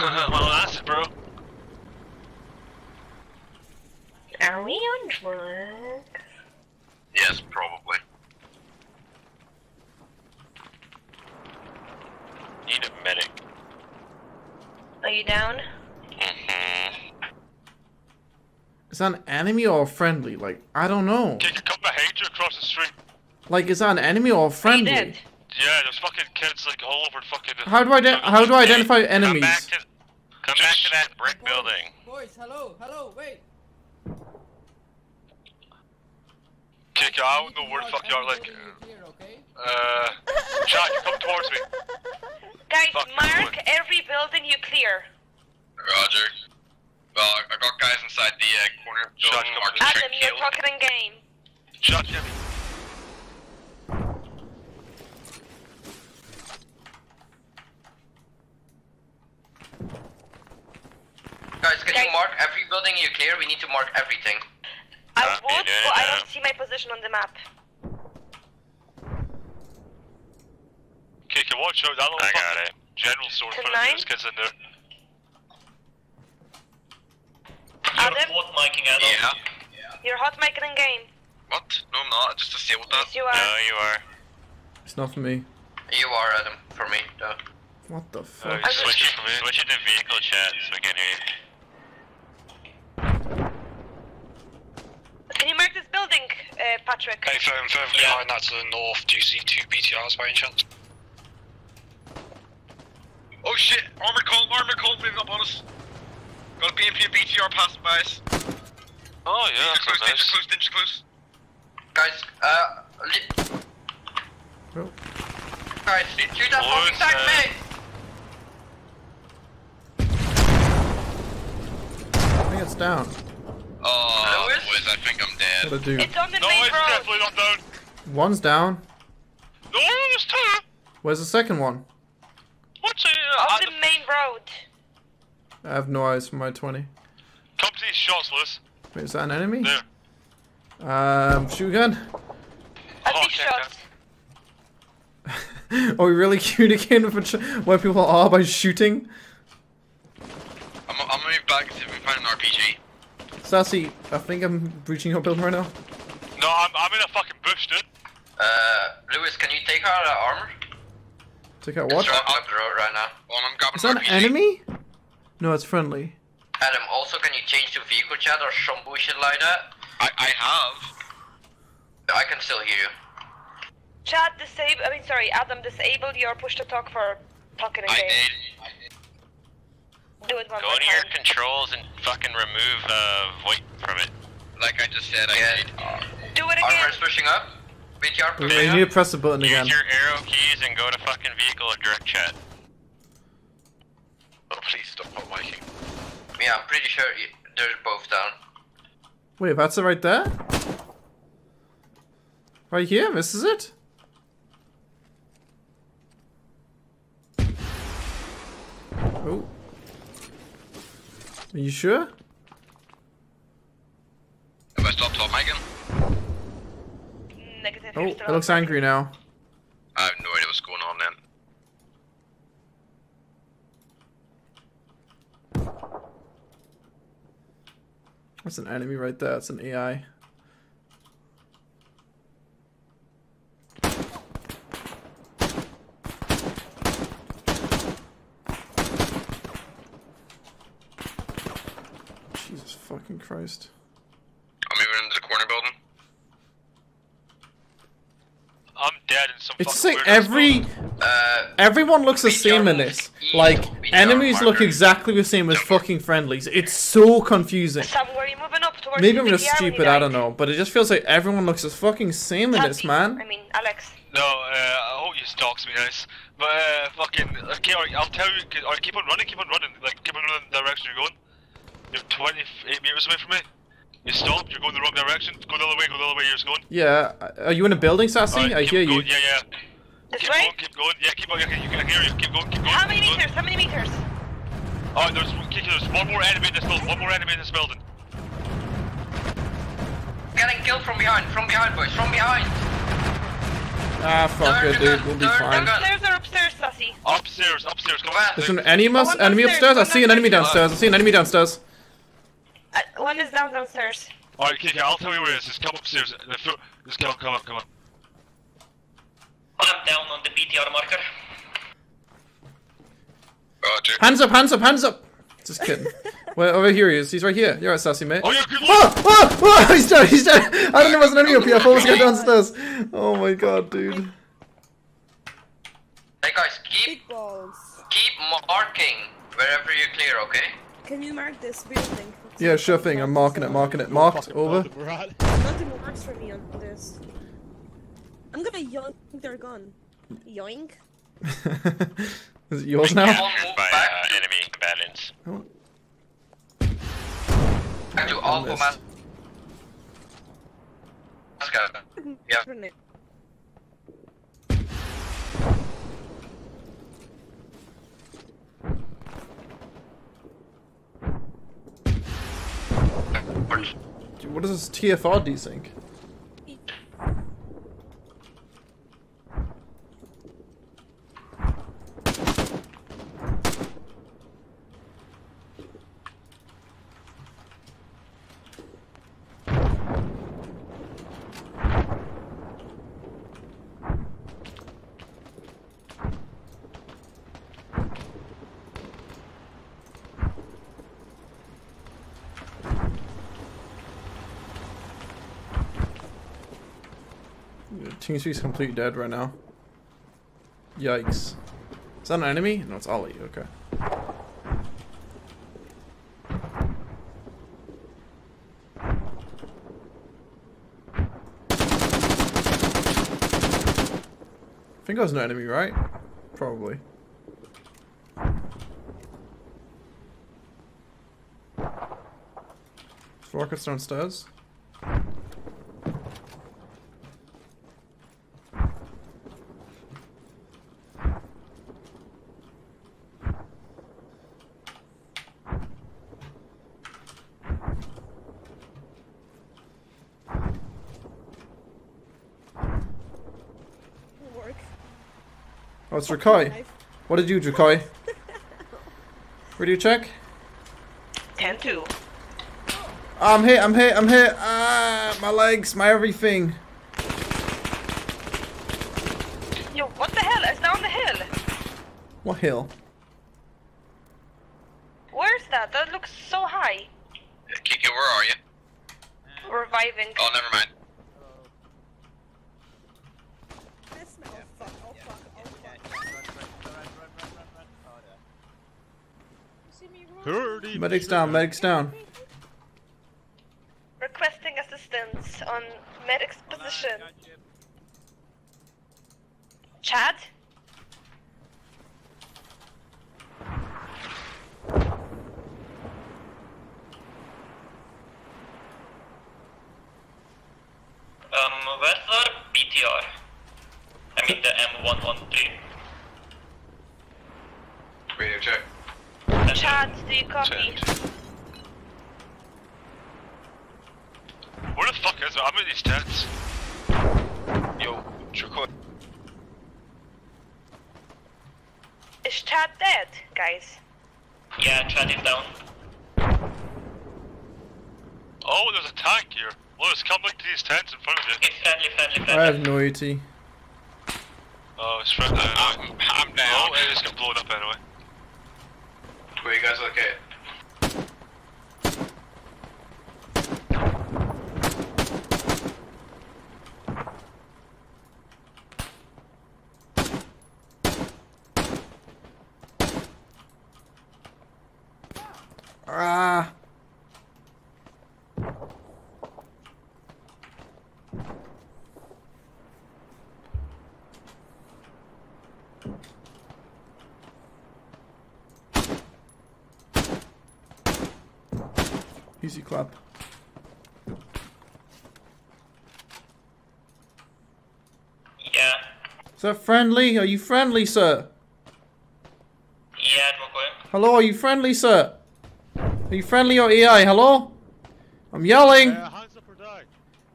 Well, that's it, bro. Are we on drugs? Yes, probably. Need a medic. Are you down? Is that an enemy or friendly? Like, I don't know. Take a couple of haters across the street. Like, is that an enemy or friendly? He did. Yeah, there's fucking kids like all over fucking. How do I identify enemies? Come back to that brick building. Boys, hello, wait. Kika, I don't know where the fuck you are, like. Chad, you come towards me. Guys, fuck mark every building you clear. Roger. Well, I got guys inside the corner building. Adam, you're talking in game. Shot him. Guys, can you mark every building you clear? We need to mark everything. I would, but I don't see my position on the map. Kika, watch out, that little fucking general sword in front of those kids in there. Adam? You're hot micing at us. Yeah. You're hot micing in game. What? No, I'm not. I just disabled that. Yes, you are. No, you are. It's not for me. You are, Adam. For me, though. What the fuck? Switch it to vehicle chat so we can hear you. Can you mark this building, Patrick? Hey, further behind that to the north, do you see 2 BTRs by any chance? Oh shit! Armored column moving up on us! Got a BMP and BTR passing by us. Oh yeah, ninja close. Guys, bro. Guys, shoot that fucking tank, mate! I think it's down. Oh, Lewis, I think I'm dead. What a dude. It's on the main road. It's definitely not down. One's down. No, there's two. Where's the second one? What's it? On the main road. I have no eyes for my 20. Come to these shots, Lewis. Wait, is that an enemy? There. Shoot gun. I'll be shot. Are we really communicating where people are by shooting? I'm gonna move back to find an RPG. Sassy, I think I'm breaching your building right now. No, I'm in a fucking bush, dude. Lewis, can you take out armor? Take out what? I'm up the road right now. Well, is that an enemy? No, it's friendly. Adam, also can you change to vehicle chat or some bullshit like that? I have. I can still hear you. Chad, Adam, disable your push to talk for talking again. I did. Go to your controls and fucking remove VoIP from it. Like I just said, I did. Do it again! Armor's pushing up. BTR pushing up. You need to press the button again. Use your arrow keys and go to fucking vehicle or direct chat. Oh, please stop miking. Yeah, I'm pretty sure they're both down. Wait, that's it right there? Right here? This is it? Oh. Are you sure? Have I stopped on Megan? Negative. Oh, it looks angry now. I have no idea what's going on then. That's an enemy right there, that's an AI. Fucking Christ. I'm moving into the corner building. I'm dead in some fucking weird building. Everyone looks the same in this. Like, enemies look exactly the same as fucking friendlies. It's so confusing. Sam, where are you moving up to? Maybe I'm just stupid, I don't know, but it just feels like everyone looks the fucking same in this, man. I mean, Alex. No, I hope you stalks me, guys. But, fucking, okay, I'll tell you, alright, keep on running, like, keep on running the direction you're going. You're 28 meters away from me. You stopped, you're going the wrong direction, go the other way, you're just going. Yeah, are you in a building, Sassy? Right, I hear going. You. Yeah. This way? Keep going, yeah, keep on, I hear you, keep going. How many meters? Oh, there's one more enemy in this building. Getting killed from behind, boys, from behind! Ah, fuck it, dude, we'll be fine. Upstairs or upstairs, Sassy? Upstairs, come on. There's an enemy upstairs? I see an enemy downstairs, one is downstairs. Alright, Kika, I'll tell you where it is, just come upstairs. Just come on. I'm down on the BTR marker. Roger. Hands up! Just kidding. Well, over here he is. He's right here. You're right, Sassy, mate. Oh, yeah, good luck! Oh, he's dead! I don't know if it was an enemy up here. I thought it was going downstairs. Oh my god, dude. Hey guys, keep marking wherever you clear, okay? Can you mark this building? Yeah, sure thing. I'm marking it. Marked. Over. Nothing works for me on this. I'm gonna yoink their gun. Yoink? Is it yours now? Enemy combatants. Oh. Back to Alpha, man. Let's go. Yeah. Dude, what is this TFR desync? Team speak's completely dead right now. Yikes. Is that an enemy? No, it's Ollie. Okay. I think I was no enemy, right? Probably. There's rockets downstairs. Oh, it's Drakai. What did you do, Drakai? Where do you check? 10-2. I'm here. Ah, my legs, my everything. Yo, what the hell? It's down the hill. What hill? Where's that? That looks so high. Kiki, where are you? Reviving. Oh, never mind. Medic's down. Requesting assistance on medic's position. Chad? Where's our BTR? I mean the M113. Radio check. Chad, do you copy? Where the fuck is it? I'm in these tents. Yo, Draco. Is Chad dead, guys? Yeah, Chad is down. Oh, there's a tank here. Lewis, come look to these tents in front of you. It's friendly. I have no AT. Oh, it's friendly. I'm down. Oh, it just got blown up anyway. Where you guys look at? Ah. Easy clap. Yeah. Is that friendly? Are you friendly, sir? Yeah, okay. Hello, are you friendly, sir? Are you friendly or EI? Hello? I'm yelling.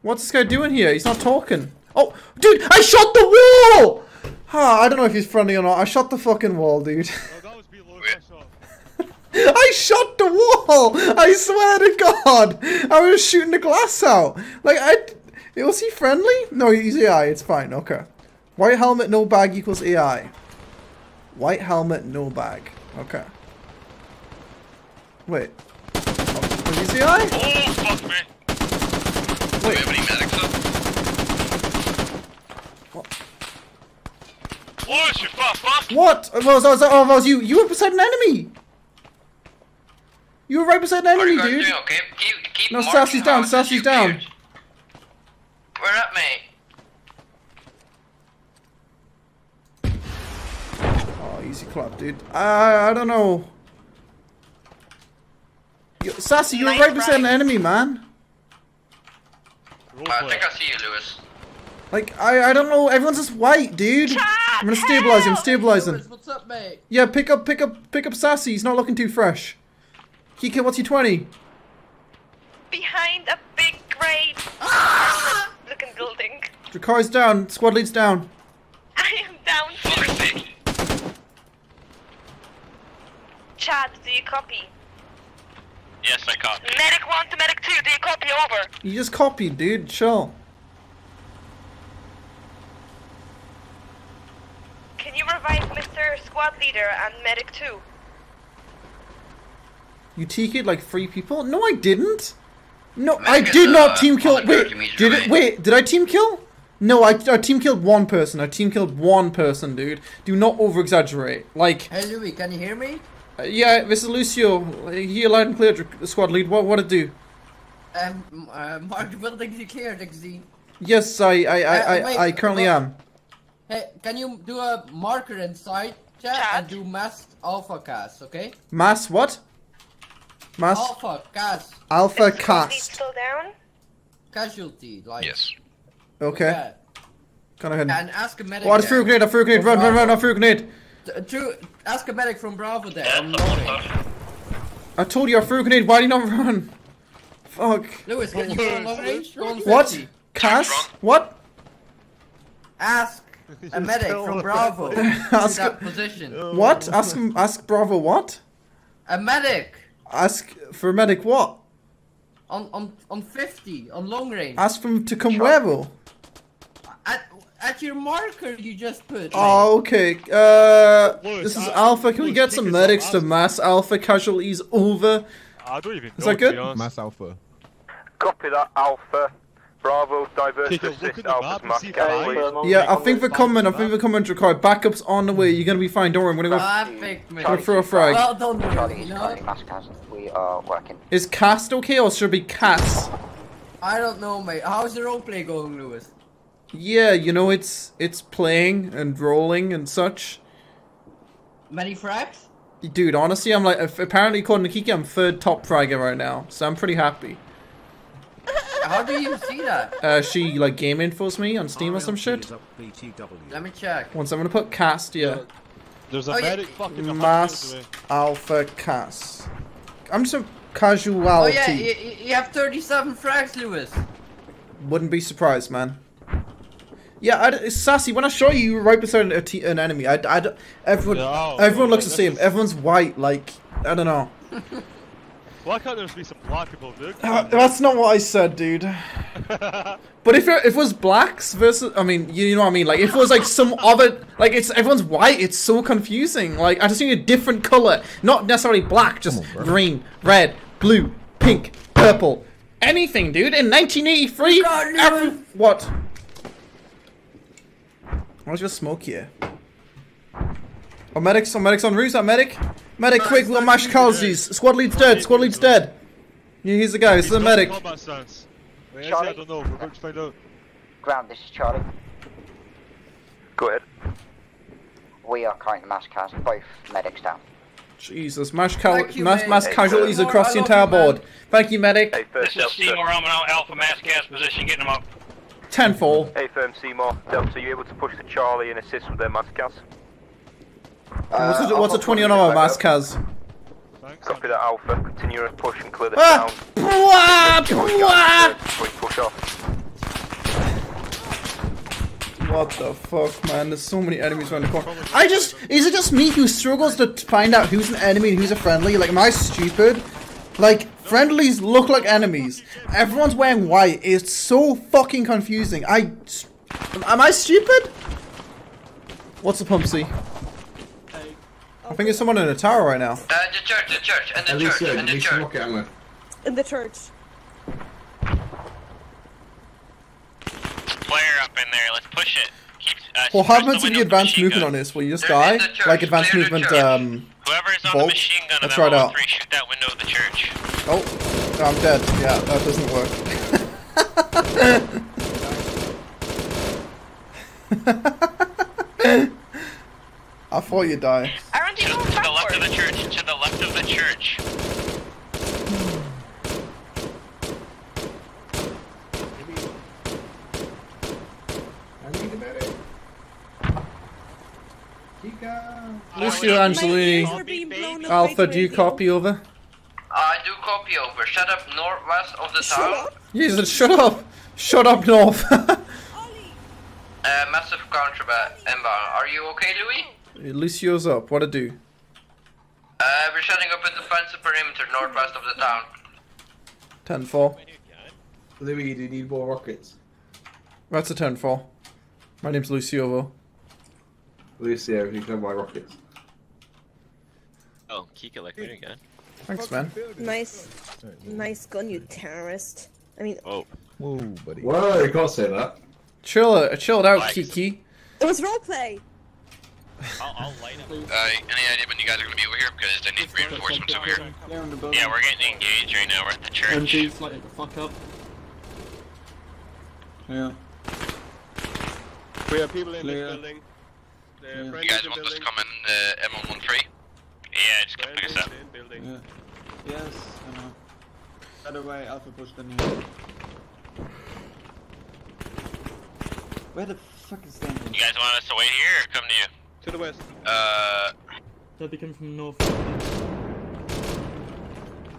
What's this guy doing here? He's not talking. Oh, dude, I shot the wall! Huh, I don't know if he's friendly or not. I shot the fucking wall, dude. Oh, that was below I shot the wall! I swear to God! I was shooting the glass out. Like, was he friendly? No, he's AI. It's fine. Okay. White helmet, no bag equals AI. White helmet, no bag. Okay. Wait. Oh, was he AI? Oh, fuck me. Wait. Do we have any medics up? What? What? You fat fuck! What? Oh, that was you. You were beside an enemy. You were right beside an enemy, dude. Do? Keep no, Sassy's down. Sassy's down. Beard. We're up, mate. Oh, easy clap, dude. I don't know. Sassy, you were right beside an enemy, man. I think I see you, Lewis. Like, I don't know, everyone's just white, dude. Chad, I'm gonna stabilize him, stabilize him. What's up, mate? Yeah, pick up Sassy, he's not looking too fresh. Kika, what's your 20? Behind a big grey looking building. Draco's down, squad lead's down. I am down too. Chad, do you copy? Yes, I copy. Medic 1 to Medic 2, do you copy? Over. You just copied, dude. Chill. Can you revive Mr. Squad Leader and Medic 2? You TK'd like 3 people? No, I didn't. No, Medic I did not team kill. Wait, did it? Wait, did I team kill? No, I team killed one person. I team killed one person, dude. Do not over exaggerate. Like. Hey, Louis, can you hear me? Yeah, this is Lucio. He loud and clear, Squad Lead. What it do? Mark building declared, XZ. Yes, I currently am. Hey, can you do a marker inside, Chad? And do mass alpha cast, okay? Mass what? Mass alpha cast. Alpha cast. Is still down? Casualty, like. Yes. Okay. Yeah. Go ahead. And ask a medic. Oh, I threw a grenade, run, I threw a grenade. Ask a medic from Bravo there. Yeah, I told you I threw a grenade, why did you not run? Fuck. Lewis, can you go long range? What? Cass? What? Ask a medic from Bravo. Ask that position. What? Ask Bravo what? A medic. Ask for medic what? On 50, on long range. Ask them to come where though? At your marker you just put. Oh, okay. This is Alpha. Can we get some medics to mass Alpha casualties over? I don't even know. Is that good? Mass Alpha. Copy that, Alpha. Bravo, diverse to assist Alpha's mass casualties. Yeah, I think they're coming to require backups on the way. You're gonna be fine, don't worry. I'm gonna go throw a frag. Well done, Charlie. We are working. Is Cast okay or should it be Cass? I don't know, mate. How's the roleplay going, Lewis? Yeah, you know, it's playing and rolling and such. Many frags? Dude, honestly, I'm like, apparently according to Kiki, I'm 3rd top fragger right now, so I'm pretty happy. How do you see that? She like game infos me on Steam or some shit. Let me check. Once I'm gonna put Cast, yeah. There's a medic fucking mass alpha Cast. I'm just a casualty. Oh yeah, you have 37 frags, Lewis. Wouldn't be surprised, man. Yeah, Sassy, when I shot you, you were right beside an enemy. Everyone looks the same. Everyone's white, like, I don't know. Why can't there be some black people, dude? That's not what I said, dude. But if it was blacks versus, I mean, you know what I mean? Like, if it was like some other, like, it's everyone's white. It's so confusing. Like, I just need a different color, not necessarily black, just green, red, blue, pink, purple, anything, dude. In 1983, what? Why is your smoke here? Oh, medics on roofs. That medic. Medic, quick, we'll mash casualties. Squad lead's dead, squad lead's dead. Yeah, he's the guy, this is the medic. Charlie? I don't know, we're going to find out. Ground, this is Charlie. Go ahead. We are currently mass casualties, both medics down. Jesus, mass casualties across the entire board. Thank you, medic. Hey, this is Seymour, I'm on Alpha mass gas position, getting them up. 10-4. Hey, firm Seymour. Delta, are you able to push the Charlie and assist with their mass cas? What's a 20 on our mass cas? Copy that, Alpha. Continue to push and clear the town. Push off. What the fuck, man? There's so many enemies around the corner. Is it just me who struggles to find out who's an enemy and who's a friendly? Like, am I stupid? Like, friendlies look like enemies. Everyone's wearing white. It's so fucking confusing. Am I stupid? What's the pumpsy? I think there's someone in a tower right now. In the church. Flare up in there, let's push it. What happens if you advance movement on this? Will you just die? Like advance movement, whoever's on the machine gun of M103, shoot that window of the church. Oh, no, I'm dead. Yeah, that doesn't work. I thought you'd die. To the left of the church, to the left of the church. Lucio Angelini, Alpha, do you copy over? I do copy over. Shut up northwest of the town. Jesus, shut up! Shut up north! Massive contraband inbound. Are you okay, Louis? Lucio's up. What to do? We're shutting up a defensive perimeter northwest of the town. 10-4. Louis, do you need more rockets? That's a 10-4. My name's Lucio, though. Lucio, you can buy rockets. Oh, Kika, like me again. Thanks, man. Nice gun, you terrorist. I mean, whoa, buddy. Whoa, you can't say that. Chill it out, like. Kiki. It was roleplay. I'll light up. Any idea when you guys are gonna be over here? Because they need reinforcements over here. Yeah, we're getting engaged right now. We're at the church. MG's lighting the fuck up. Yeah. We have people in this building. You guys want us to come in M113? Yeah, just come pick us up. Yeah. Yes, I know. By the way, Alpha pushed in here. Where the fuck is that? You guys want us to wait here or come to you? To the west. They'll be coming from north.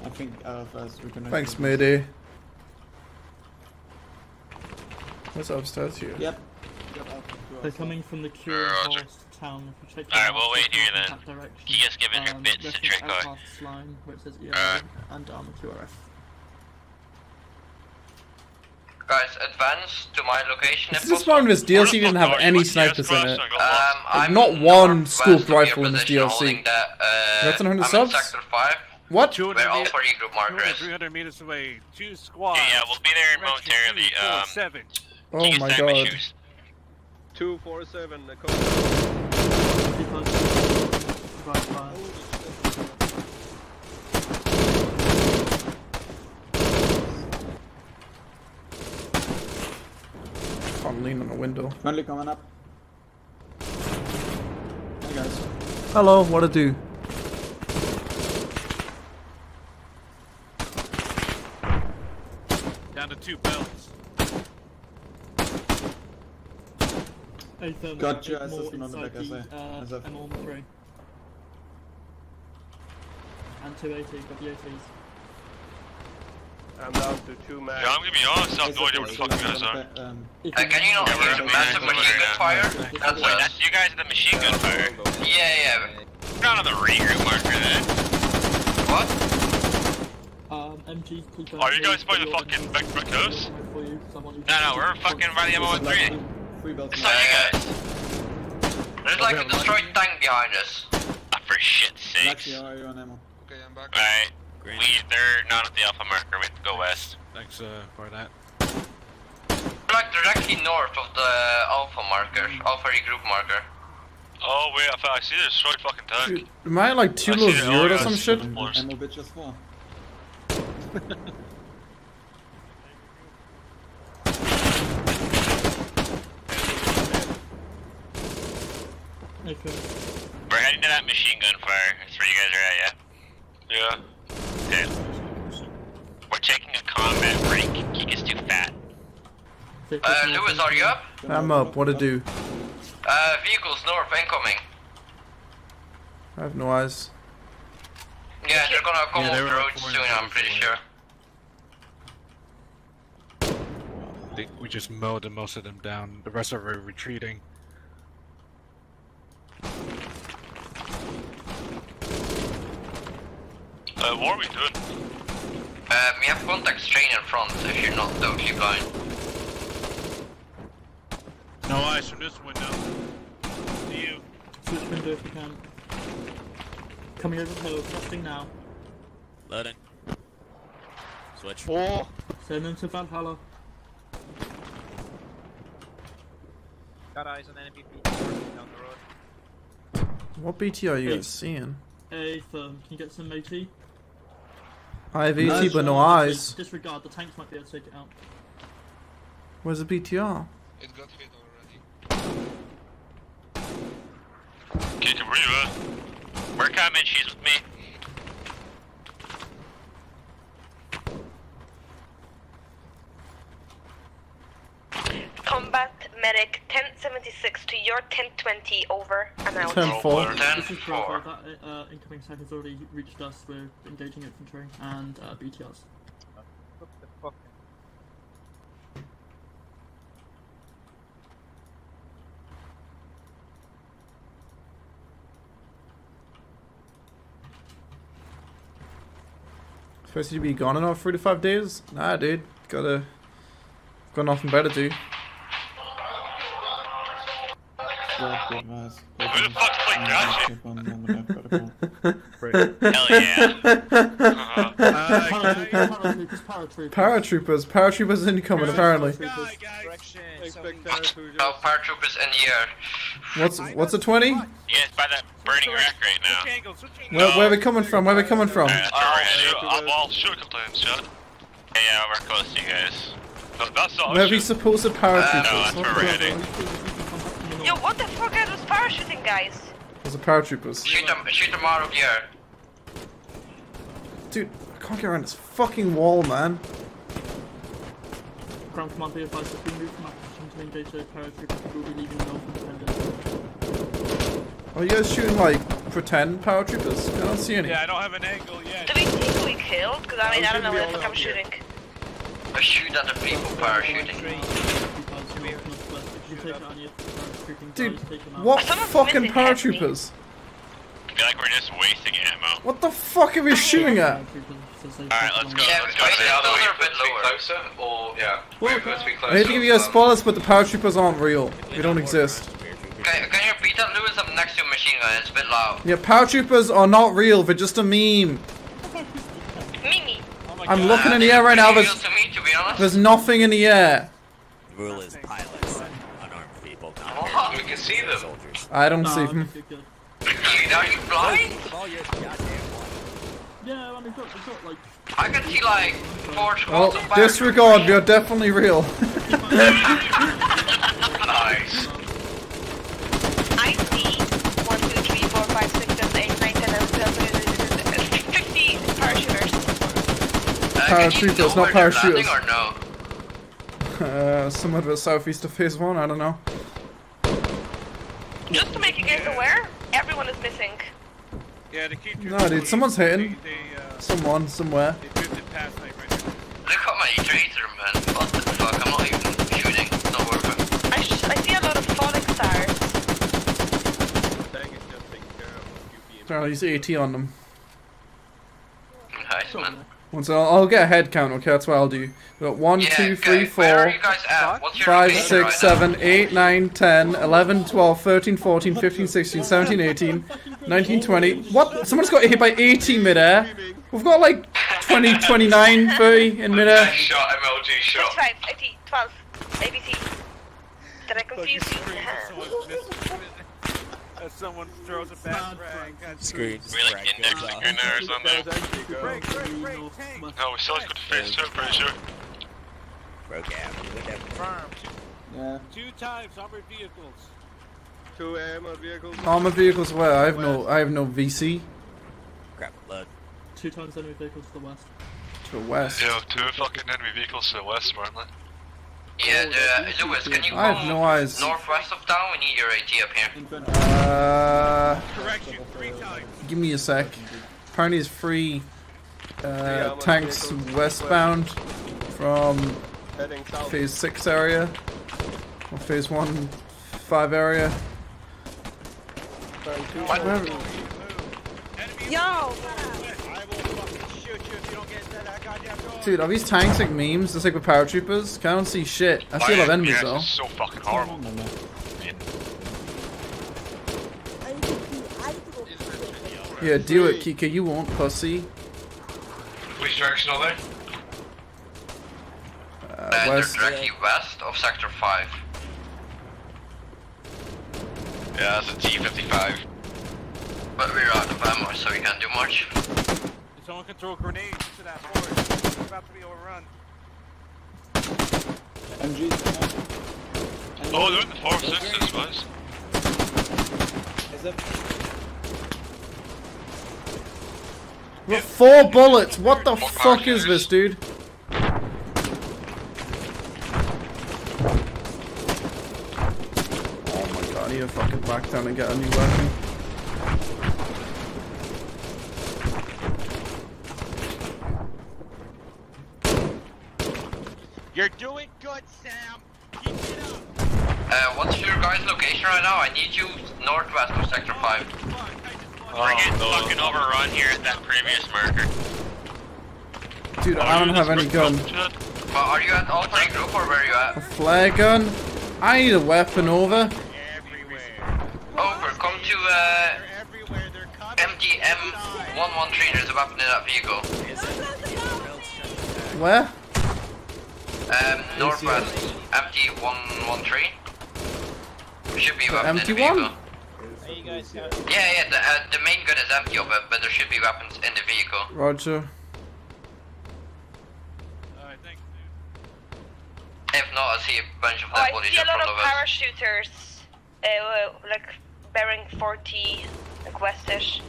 I think first we're gonna... Thanks, matey. What's upstairs here? Yep. They're coming from the Cure town. Alright, we'll wait here then. Kia's giving her bits to Draco. And Arma 2 RF. Guys, advance to my location. This is one of this DLC didn't have any snipers in it. Not one scooped rifle in this DLC. That's 100 subs? What? We're all for E-group markers. 300 meters away. Two squads. Yeah, we'll be there momentarily. Oh my god. 247, the code. Can't lean on the window. Friendly coming up. Hey guys. Hello, what to do? Down to 2 belts. Gotcha, assistant on the back, I say. M103. And 280, got the ATs. I'm down to 2 men. Yeah, I'm gonna be honest, I have no idea what the fuck you guys are. Can you not hear massive machine gun fire? Wait, that's you guys in the machine gun fire? Yeah. We're not on the regroup marker then. What? MG, are you guys by the fucking back coast? No, we're fucking by the M103. It's not you guys. There's like a destroyed tank behind us. For shit's sake. Okay, I'm back. Alright, they're not at the alpha marker, we have to go west. Thanks for that. We're like directly north of the alpha marker, alpha regroup marker. Oh wait, I see the destroyed fucking tank. Dude, am I like 2-0 or some shit? Ammo bitch as well. Okay. We're heading to that machine gun fire. That's where you guys are at, yeah? Yeah. Okay. We're taking a combat break. Kika's too fat. Lewis, are you up? I'm up. What to do? Vehicles north incoming. I have no eyes. Yeah, they're gonna come off the road soon, I'm pretty sure. I think we just mowed most of them down. The rest of them are retreating. What are we doing? We have contact strain in front, if you're not totally blind. No eyes from this window. See you. Switch window if you can. Come here with help, nothing now. Loading. Switch. Oh. Send them to Valhalla. Got eyes on enemy BTR down the road. What BTR are you guys seeing? Hey, Firm, can you get some AT? I have AT but no eyes. Disregard, the tanks might be able to take it out. Where's the BTR? It got hit already. Okay, to breathe. We're coming, she's with me. Combat medic 1076 to your 1020, over and out. 10-4. 10-4. That incoming tank has already reached us. We're engaging infantry and BTRs. What the fuck? Supposed to be gone in 3 to 5 days? Nah, dude. Got nothing better to do. Who the fuck's playing Josh? Hell yeah. Paratroopers incoming, apparently. Paratroopers in the air. What's a 20? Yeah, it's by that burning rack right now. Where are we coming from? I'm all shook sometimes, Chad. Yeah, yeah, we're close to you guys. That's all. Where are we supposed to paratroopers? No, that's where we're heading. Yo, what the fuck are those parachuting guys? Those are paratroopers. Shoot them out of here. Dude, I can't get around this fucking wall, man. Ground command be advised, if we move from action to engage those paratroopers, we'll be leaving north. Are you guys shooting like pretend paratroopers? I don't see any. Yeah, I don't have an angle yet. Do we think we killed? Because I mean, I don't know where the fuck I'm shooting. I shoot at the people parachuting. Dude, what fucking paratroopers? I feel like we're just wasting ammo. What the fuck are we shooting at? Alright, let's go. Yeah, let's go the other way. Let's be closer, or yeah. Let's be closer. I hate to give you guys spoilers, but the paratroopers aren't real. They don't exist. Can you repeat that, Lewis? I'm next to your machine gun. It's a bit loud. Yeah, paratroopers are not real. They're just a meme. Meme. Oh, I'm looking in the air right now. There's nothing in the air. The rule is pilots. Oh, we can see them. I don't see them. Are you blind? Yeah, I mean, it's not like... I can see like 4 squads of fire. Disregard, we are definitely real. Nice. I see 1, 2, 3, 4, 5, 6, 7, 8, 9, 10, 11, 12, 13, 15 parachuters. Parachuters, not parachuters. No? Some of the southeast of phase 1, I don't know. Just to make you guys aware, everyone is missing. Yeah, they keep doing. No, dude, someone's hitting. Someone, somewhere. They drifted past like right now. Look at my traitor, man. What the fuck? I'm not even shooting. It's not worth it. I see a lot of falling stars. Charlie, use AT on them. Nice, man. So I'll get a head count, okay? That's what I'll do. We've got 1, yeah, 2, 3, 4, 5, 6, 7, 8, 9, 10, 11, 12, 13, 14, 15, 16, 17, 18, 19, 20. What? Someone just got hit by 80 midair. We've got like 20, 29, 30 in midair. Shot, MLG shot. 5, 80, 12, ABC. Did I confuse you? As someone throws a bad frag at screen. We like indexing in there or something. Break, no, we still got the face too, pretty sure. Broke out. Confirmed. Yeah. 2 times armored vehicles. Two armor vehicles. Armor vehicles where? I have no VC. Crap, load. Two times enemy vehicles to the west. To the west? Yo, two fucking enemy vehicles to the west, weren't they? Yeah, Lewis, can you go northwest of town? We need your AT up here. Correction, 3 times. Give me a sec. Apparently it's 3 tanks westbound from phase 6 area. Or phase 1-5 area. Yo! Dude, are these tanks like memes? Just like with paratroopers? I don't see shit. I see a lot of enemies though. This is so fucking horrible. Yeah, do it, Kika. You won't, pussy. Which direction are they? West. They're directly west of Sector 5. Yeah, that's a T-55. But we're out of ammo, so we can't do much. Did someone can throw grenades into that forest? We're about to be overrun. MG's. Oh, they're in the 4.6s, guys. We're 4 bullets! What the fuck is this, dude? You fucking back down and get a new weapon. You're doing good, Sam. Keep it up. What's your guys' location right now? I need you northwest of Sector 5. We're getting fucking overrun here at that previous marker. Dude, I don't have any gun. Well, are you at all-time group or where are you at? A flare gun? I need a weapon over. Over, come to MG M113, there's a weapon in that vehicle. Where? Northwest, MG113. Should be a weapon in the vehicle. Yeah, the main gun is empty, but there should be weapons in the vehicle. Roger. Alright, thanks dude. If not, I see a bunch of dead bodies in front of us. I see a lot of parachuters. Like bearing 40, like westish.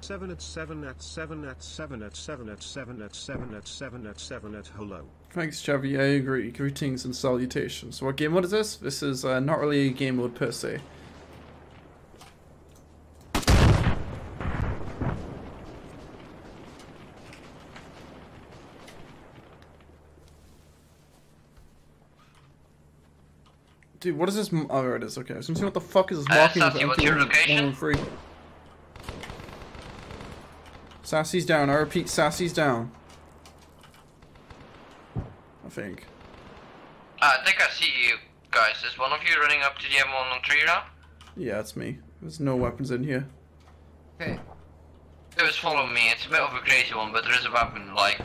7 at 7 at 7 at 7 at 7 at 7 at 7 at 7 at 7 at hello. Thanks, Chevy. I agree. Greetings and salutations. So what game mode is this? This is not really a game mode per se. Dude, what is this? Oh, there it is. Okay, I was gonna see what the fuck is this marking with MP113. What's your location? Sassy's down. I repeat, Sassy's down. I think. I think I see you guys. Is one of you running up to the M113 now? Yeah, it's me. There's no weapons in here. Okay. Just follow me. It's a bit of a crazy one, but there is a weapon, like,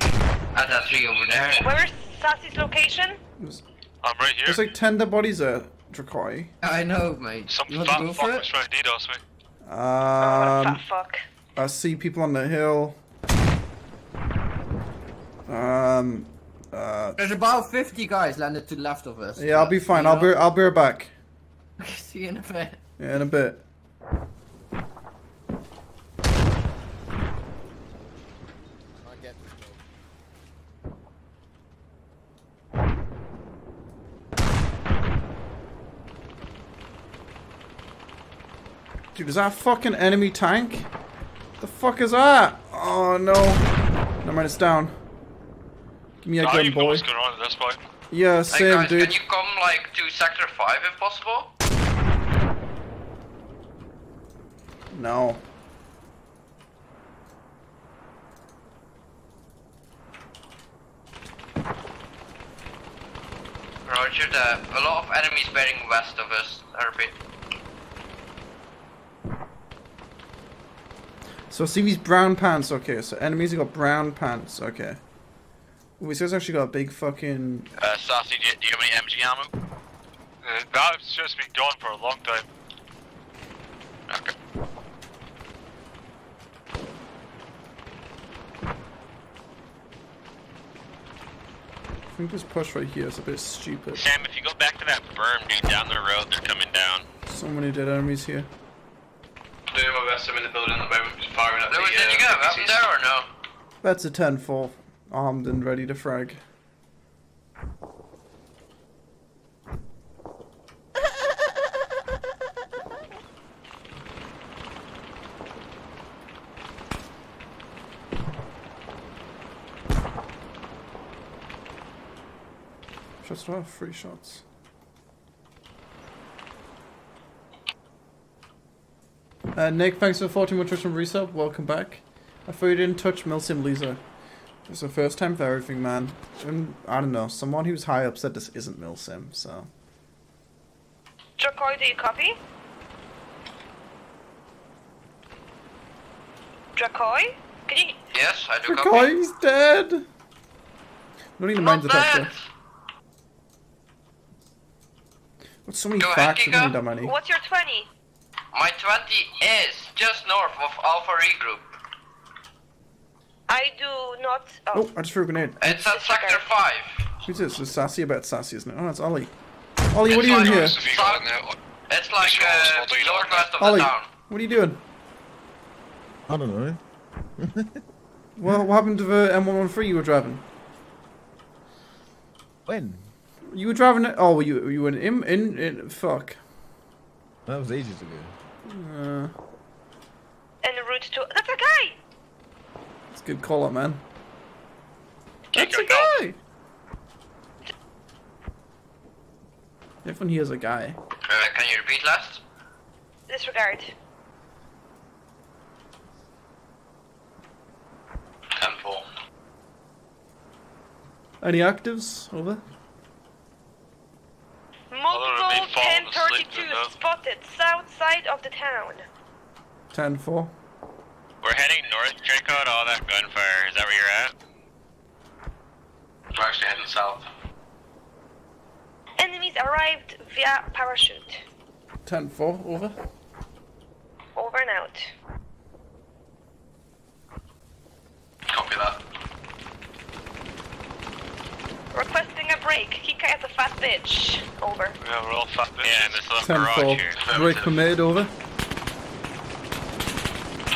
at that tree over there. Where's Sassy's location? I'm right here. There's like 10 dead bodies there, Draco. I know, mate. Some fat fuck was trying to DDoS me. Fat fuck. I see people on the hill. There's about 50 guys landed to the left of us. Yeah, I'll be fine. I'll be right back. See you in a bit. Yeah, in a bit. Dude, is that a fucking enemy tank? The fuck is that? Oh no. Never mind, it's down. Give me a gun, boy. What's going on at this point. Yeah, same, hey guys, dude. Can you come like to Sector 5 if possible? No. Roger that. A lot of enemies bearing west of us, RP. So I see these brown pants, okay, so enemies have got brown pants, okay. Ooh, this guy's actually got a big fucking... Sassy, do you have any MG ammo? That's just been gone for a long time. Okay. We can just push right here, it's a bit stupid. Sam, if you go back to that berm, dude, down the road, they're coming down. So many dead enemies here. I'm doing my best, I'm in the building at the moment, just firing up Lewis, the did you go up there or no? That's a 10-4, armed and ready to frag. Just off, free shots. Nick, thanks for 14 more touch from resub. Welcome back. I thought you didn't touch Milsim Lisa. It's the first time for everything, man. And I don't know, someone who's high up said this isn't Milsim, so. Draco, do you copy? Draco? Can you? Yes, I do copy. Draco's dead! Not even mind the doctor. So many facts ahead, and money. What's your 20? My 20 is just north of Alpha regroup. I do not. Oh, I just threw a grenade. It's at Sector 5. Who's this? It's Sassy about Sassy, isn't it? Oh, it's Ollie. Ollie, what are you doing here? It's like northwest of the town. What are you doing? I don't know. Well, what happened to the M113 you were driving? When? You were driving it. Oh, you were in fuck. That was ages ago. And the route to. That's a guy! That's a good call up, man. That's a guy! Everyone here's a guy. Can you repeat last? Disregard. 10-4. Any actives over? Multiple 1032 spotted south side of the town. 10-4. We're heading north, Draco, to all that gunfire. Is that where you're at? We're actually heading south. Enemies arrived via parachute. 10-4, over. Over and out. Copy that. Requesting a break. Kika is a fat bitch. Over. Yeah, we're all fat bitches. Yeah, in this little garage here. Break permitted, over. Go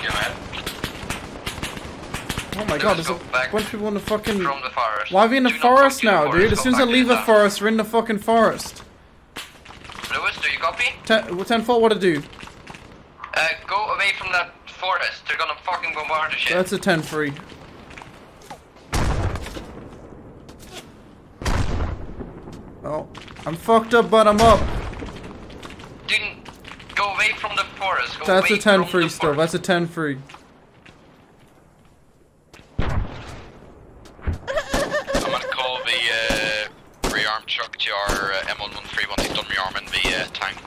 ahead. Oh my god, there's a bunch of people in the fucking... From the forest. Why are we in the forest now, dude? As soon as I leave the forest, we're in the fucking forest. Lewis, do you copy? 10-4, what to do? Go away from that forest. They're gonna fucking bombard the shit. That's a 10-3. Oh, I'm fucked up, but I'm up. Didn't go away from the forest. Go That's a 10-3 still. That's a 10-3. I'm gonna call the rearm truck to our M113 once he's done rearming the tank.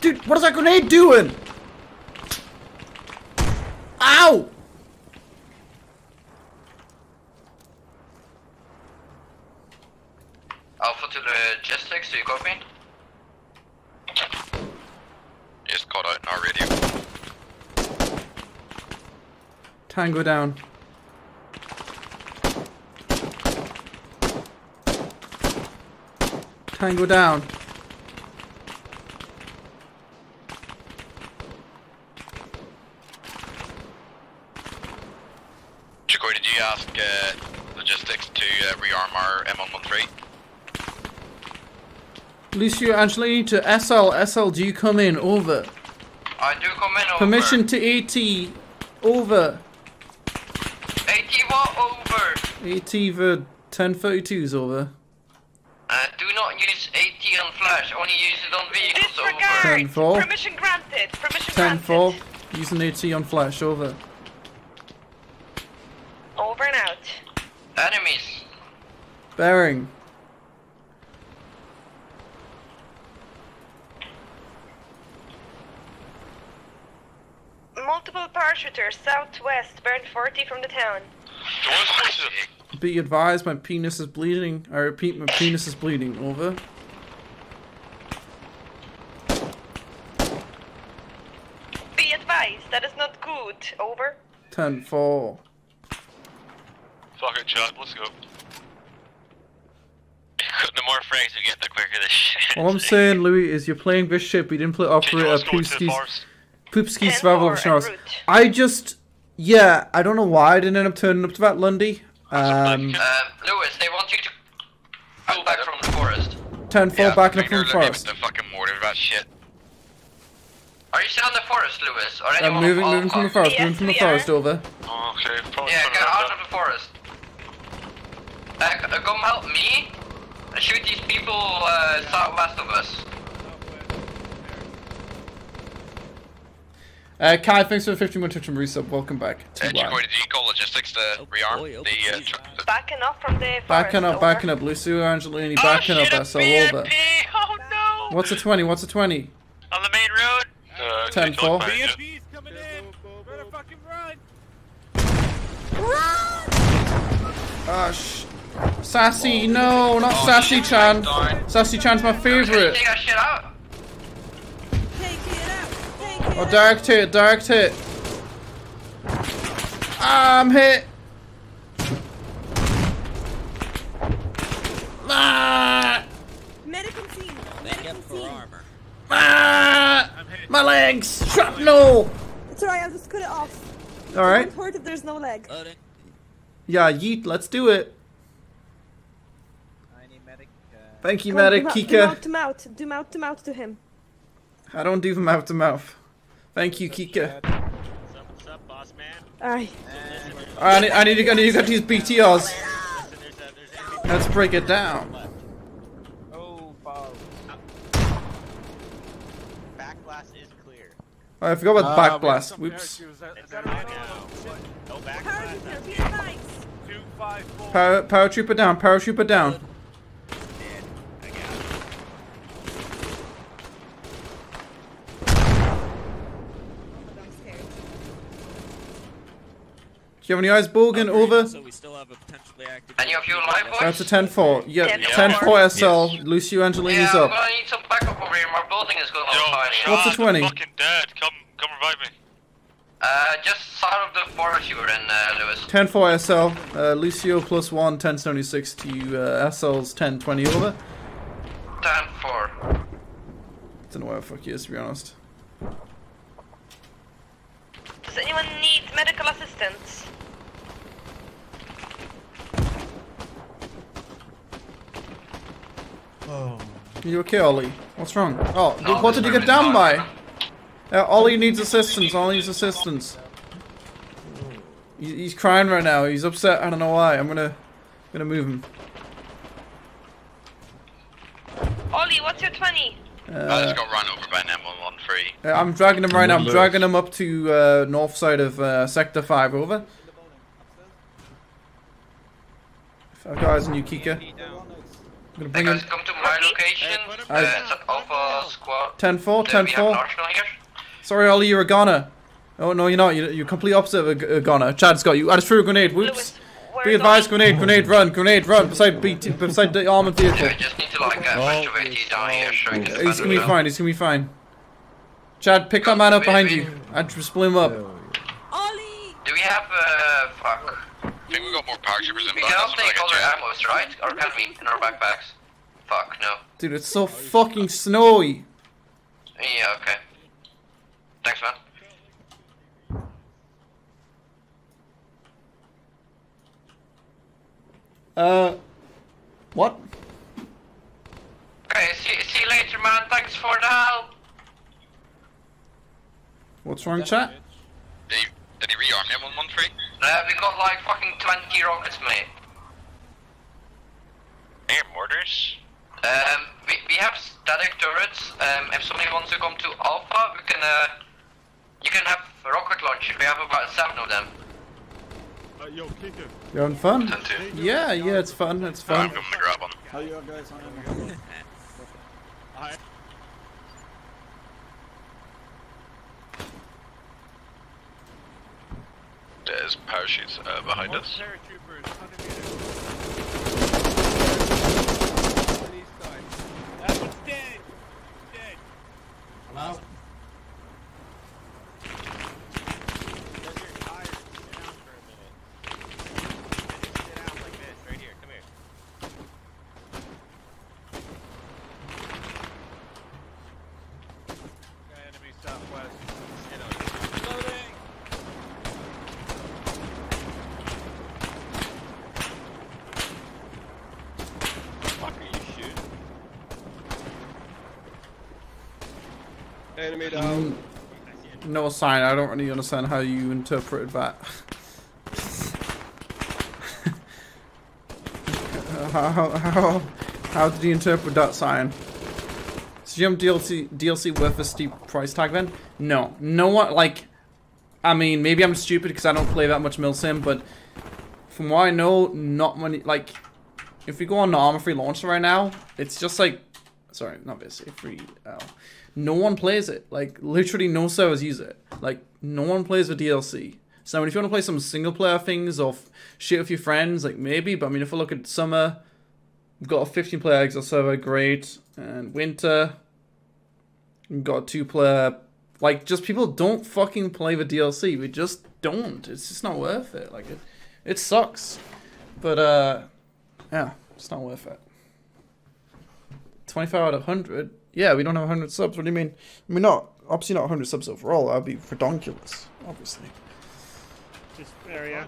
Dude, what is that grenade doing? Ow! Alpha to the logistics, do you copy? Just caught out in our radio. Tango down. Tango down. Logistics to rearm our M113. Lucio Angelini to SL. SL, do you come in? Over. I do come in, over. Permission to AT. Over. AT what? Over. AT for 1032s, over. Do not use AT on flash, only use it on vehicles, Disregard. Over. 10-4. Permission granted. Permission 10-4. Granted. 10-4. Use an AT on flash, over. Over and out. Enemies. Bearing. Multiple parachuter southwest, burn 40 from the town. Be advised, my penis is bleeding. I repeat, my penis is bleeding. Over. Be advised, that is not good. Over. 10-4. Fuck it, Chad. Let's go. The more frags we get, the quicker this shit. All I'm saying, Louis, is you're playing this shit, but you didn't play operator at Poopski Survival of Chance. I just... Yeah, I don't know why I didn't end up turning up to that, Lundy. Lewis, they want you to go back from the forest. 10-4, yeah, back in the forest. The fucking mortar about shit. Are you still in the forest, Lewis? Or anyone moving from the forest, yes, moving from the forest, over. Oh, okay, yeah, get out of the forest. Come help me. Shoot these people southwest of us. Kai, thanks for the 51 touch from resub. Welcome back. Going to Deco Logistics to rearm the truck. Backing up from the forest. Backing up, Lucio Angelini, backing up us all over. Oh no! What's a 20? What's a 20? On the main road. 10-4. BMP's coming in. Better fucking run. Sassy, no, not Sassy Chan. Sassy Chan's my favorite. Take that shit out. Oh, direct hit. I'm hit. My legs. Shrapnel. It's alright, I'll just cut it off. Alright. It's important if there's no legs. Yeah, yeet, let's do it. Thank you, Medic, Kika. Do mouth-to-mouth. Do mouth-to-mouth to him. I don't do mouth-to-mouth. Thank you, Kika. What's up, boss man? Aye. I need to go to these BTRs. Let's break it down. Oh, backblast is clear. I forgot about backblast. Whoops. No backblast. Be nice. 254. Paratrooper down. Paratrooper down. Do you have any eyes, Borgen? Over. So we still have a potentially active. Any of you alive, boys? That's a 10-4. Yep, 10-4 SL. Yes. Lucio Angelini's up. Yeah, I'm gonna need some backup over here. My building is going on fire. What's a 20? I'm fucking dead. Come revive me. Just south of the forest you were in, Lewis. 10-4 SL. Lucio plus 1, 1076 to you, SL's 10-20, over. 10-4. Don't know where the fuck he is, to be honest. Does anyone need medical assistance? Oh. Are you okay, Ollie? What's wrong? Oh, no, what did you get down by? Ollie needs assistance. Ollie needs assistance. He's crying right now. He's upset. I don't know why. I'm gonna move him. Ollie, what's your 20? I just got run over by an M113. I'm dragging him right now. I'm dragging him up to north side of Sector 5, over. I've got eyes on you, Kika. I'm gonna guys, come to my location. It's an Alpha squad. 10-4, 10-4. Sorry, Ollie, you're a goner. Oh, no, you're not. You're complete opposite of a goner. Chad's got you. I just threw a grenade. Whoops. Be advised, grenade, run, beside the armored vehicle. Just need to, he's gonna be fine, Chad, pick that man up behind you. I'd just split him up. Ollie! Do we have, fuck. I think we got more paratroopers in we can all take all our ammo, right? Or can we, in our backpacks? Fuck, no. Dude, it's so fucking snowy. Yeah, okay. Thanks, man. What? Okay, see you later, man. Thanks for the help. What's wrong, chat? Did he rearm M113? We got like fucking 20 rockets, mate. Air mortars? We have static turrets. If somebody wants to come to Alpha, we can, you can have a rocket launch. We have about 7 of them. Yo, Kika. You having fun? Yeah, it's fun, I'm going to grab on. How you guys on? Hi. There's parachutes behind us. That one's dead. Dead. Hello? No sign. I don't really understand how you interpreted that. how did you interpret that sign? Is DLC worth a steep price tag then? No. No one, like, I mean, maybe I'm stupid because I don't play that much milsim, but from what I know, not many, like, if we go on the Arma 3 launcher right now, it's just like, sorry, not this, A3L. No one plays it. Like, literally no servers use it. Like, no one plays the DLC. So, I mean, if you want to play some single player things or shit with your friends, like, maybe. But, I mean, if I look at summer, we've got a 15 player exo server, great. And winter, we've got a 2 player. Like, just people don't fucking play the DLC. We just don't. It's just not worth it. Like, it sucks. But, yeah, it's not worth it. 25 out of 100. Yeah, we don't have 100 subs. What do you mean? I mean, not obviously not 100 subs overall. That'd be redonkulous, obviously. Just area.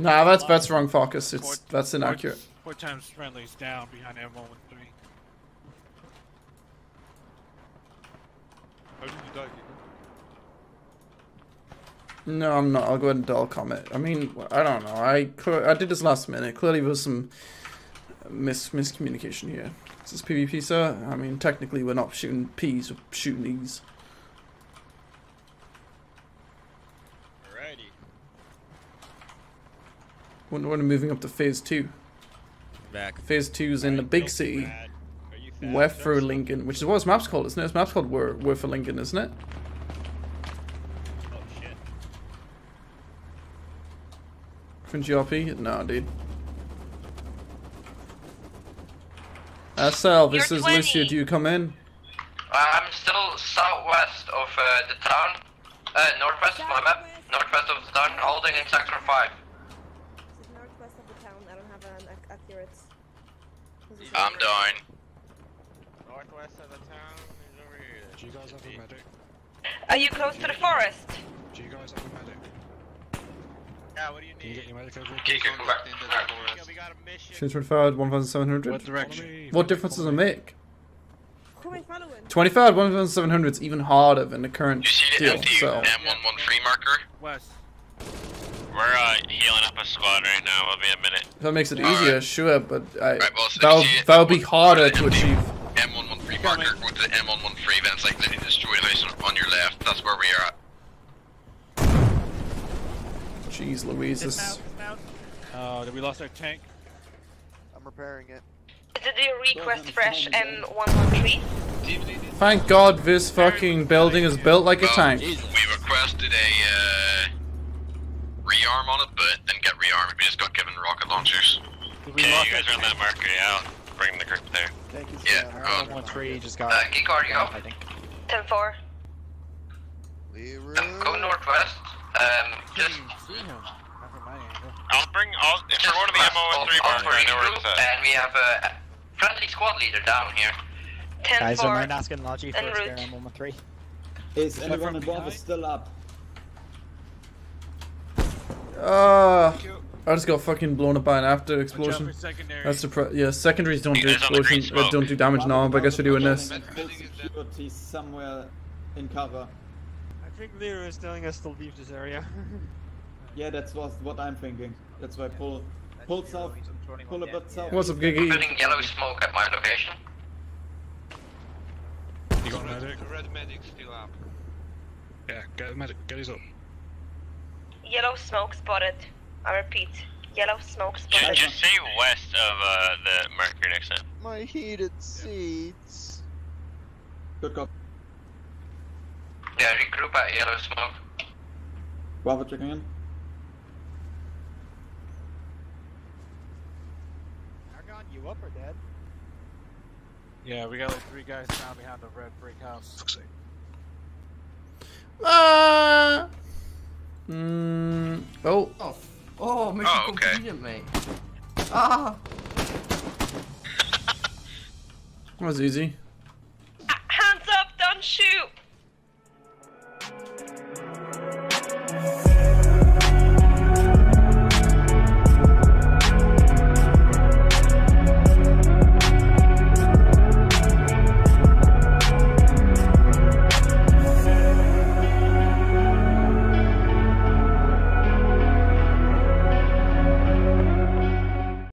Nah, that's wrong focus. It's that's inaccurate. 4 times friendlies down behind M113. How did you die? No, I'm not. I'll go ahead and dull comment. I mean, I don't know. I did this last minute. Clearly, there was some miscommunication here. Is this PvP, sir? I mean, technically we're not shooting peas, we're shooting these. Alrighty. We're moving up to phase 2. Back. Phase 2's in the big city. We're through Lincoln, which is what this map's called, isn't it? This map's called We're for Lincoln, isn't it? Oh shit. From GRP? No, dude. SL, this is Lucio, do you come in? I'm still southwest of the town, northwest, my map, northwest of the town, holding in Sector 5. This is northwest of the town, I don't have an accurate position. I'm dying. Northwest of the town is over here. Do you guys have a medic? Are you close to the forest? Do you guys have a medic? Yeah, what do you need? Can you get your medic over here? Kika, come back. Yeah, we got a mission. 223rd, 1,700. What direction? What difference does it make? 23rd, 1,700 is even harder than the current deal, so... You see the empty M113 marker? West. We're healing up a squad right now, it'll be a minute. If that makes it easier, sure, but that'll be harder to achieve. M113 marker, go to the M113, then it's like the destroyer on your left, that's where we are at. Jeez Louise, this... Oh, did we lost our tank? I'm repairing it. Did you request fresh M113? Thank God this fucking building is built like a tank. We requested a rearm on it, but didn't get rearmed. We just got given rocket launchers. Yeah, you guys run that marker out. Bring the group there. Thank you. Yeah, M113 just got... Geek, are you up? 10-4. Go northwest. Just... I'll bring all... If we're going to the M113 marker, I know where it's at. And we have a friendly squad leader down here. 10-4. Guys, I might ask an LG for their M113. Is anyone above us still up? I just got fucking blown up by an after explosion. That's the... Yeah, secondaries don't do explosion, don't do damage now, but I guess we're doing this. Security somewhere in cover. I think Lira is telling us to leave this area. Yeah, that's what I'm thinking. That's why I pull south, pull a bit south. What's up, Giggy? Putting yellow smoke at my location. You got medic? Red medic still up. Yeah, get the medic, get his up. Yellow smoke spotted. I repeat, yellow smoke spotted. Just stay west of the marker next time. My heated seats. Good cop. Yeah, regroup at yellow smoke. Bravo checking in. on you up or dead. Yeah, we got like 3 guys down behind the red brick house. Looks like. Oh. Oh. Oh, Mr. Oh, okay. Convenient, mate. Ah. That was easy. Hands up, don't shoot.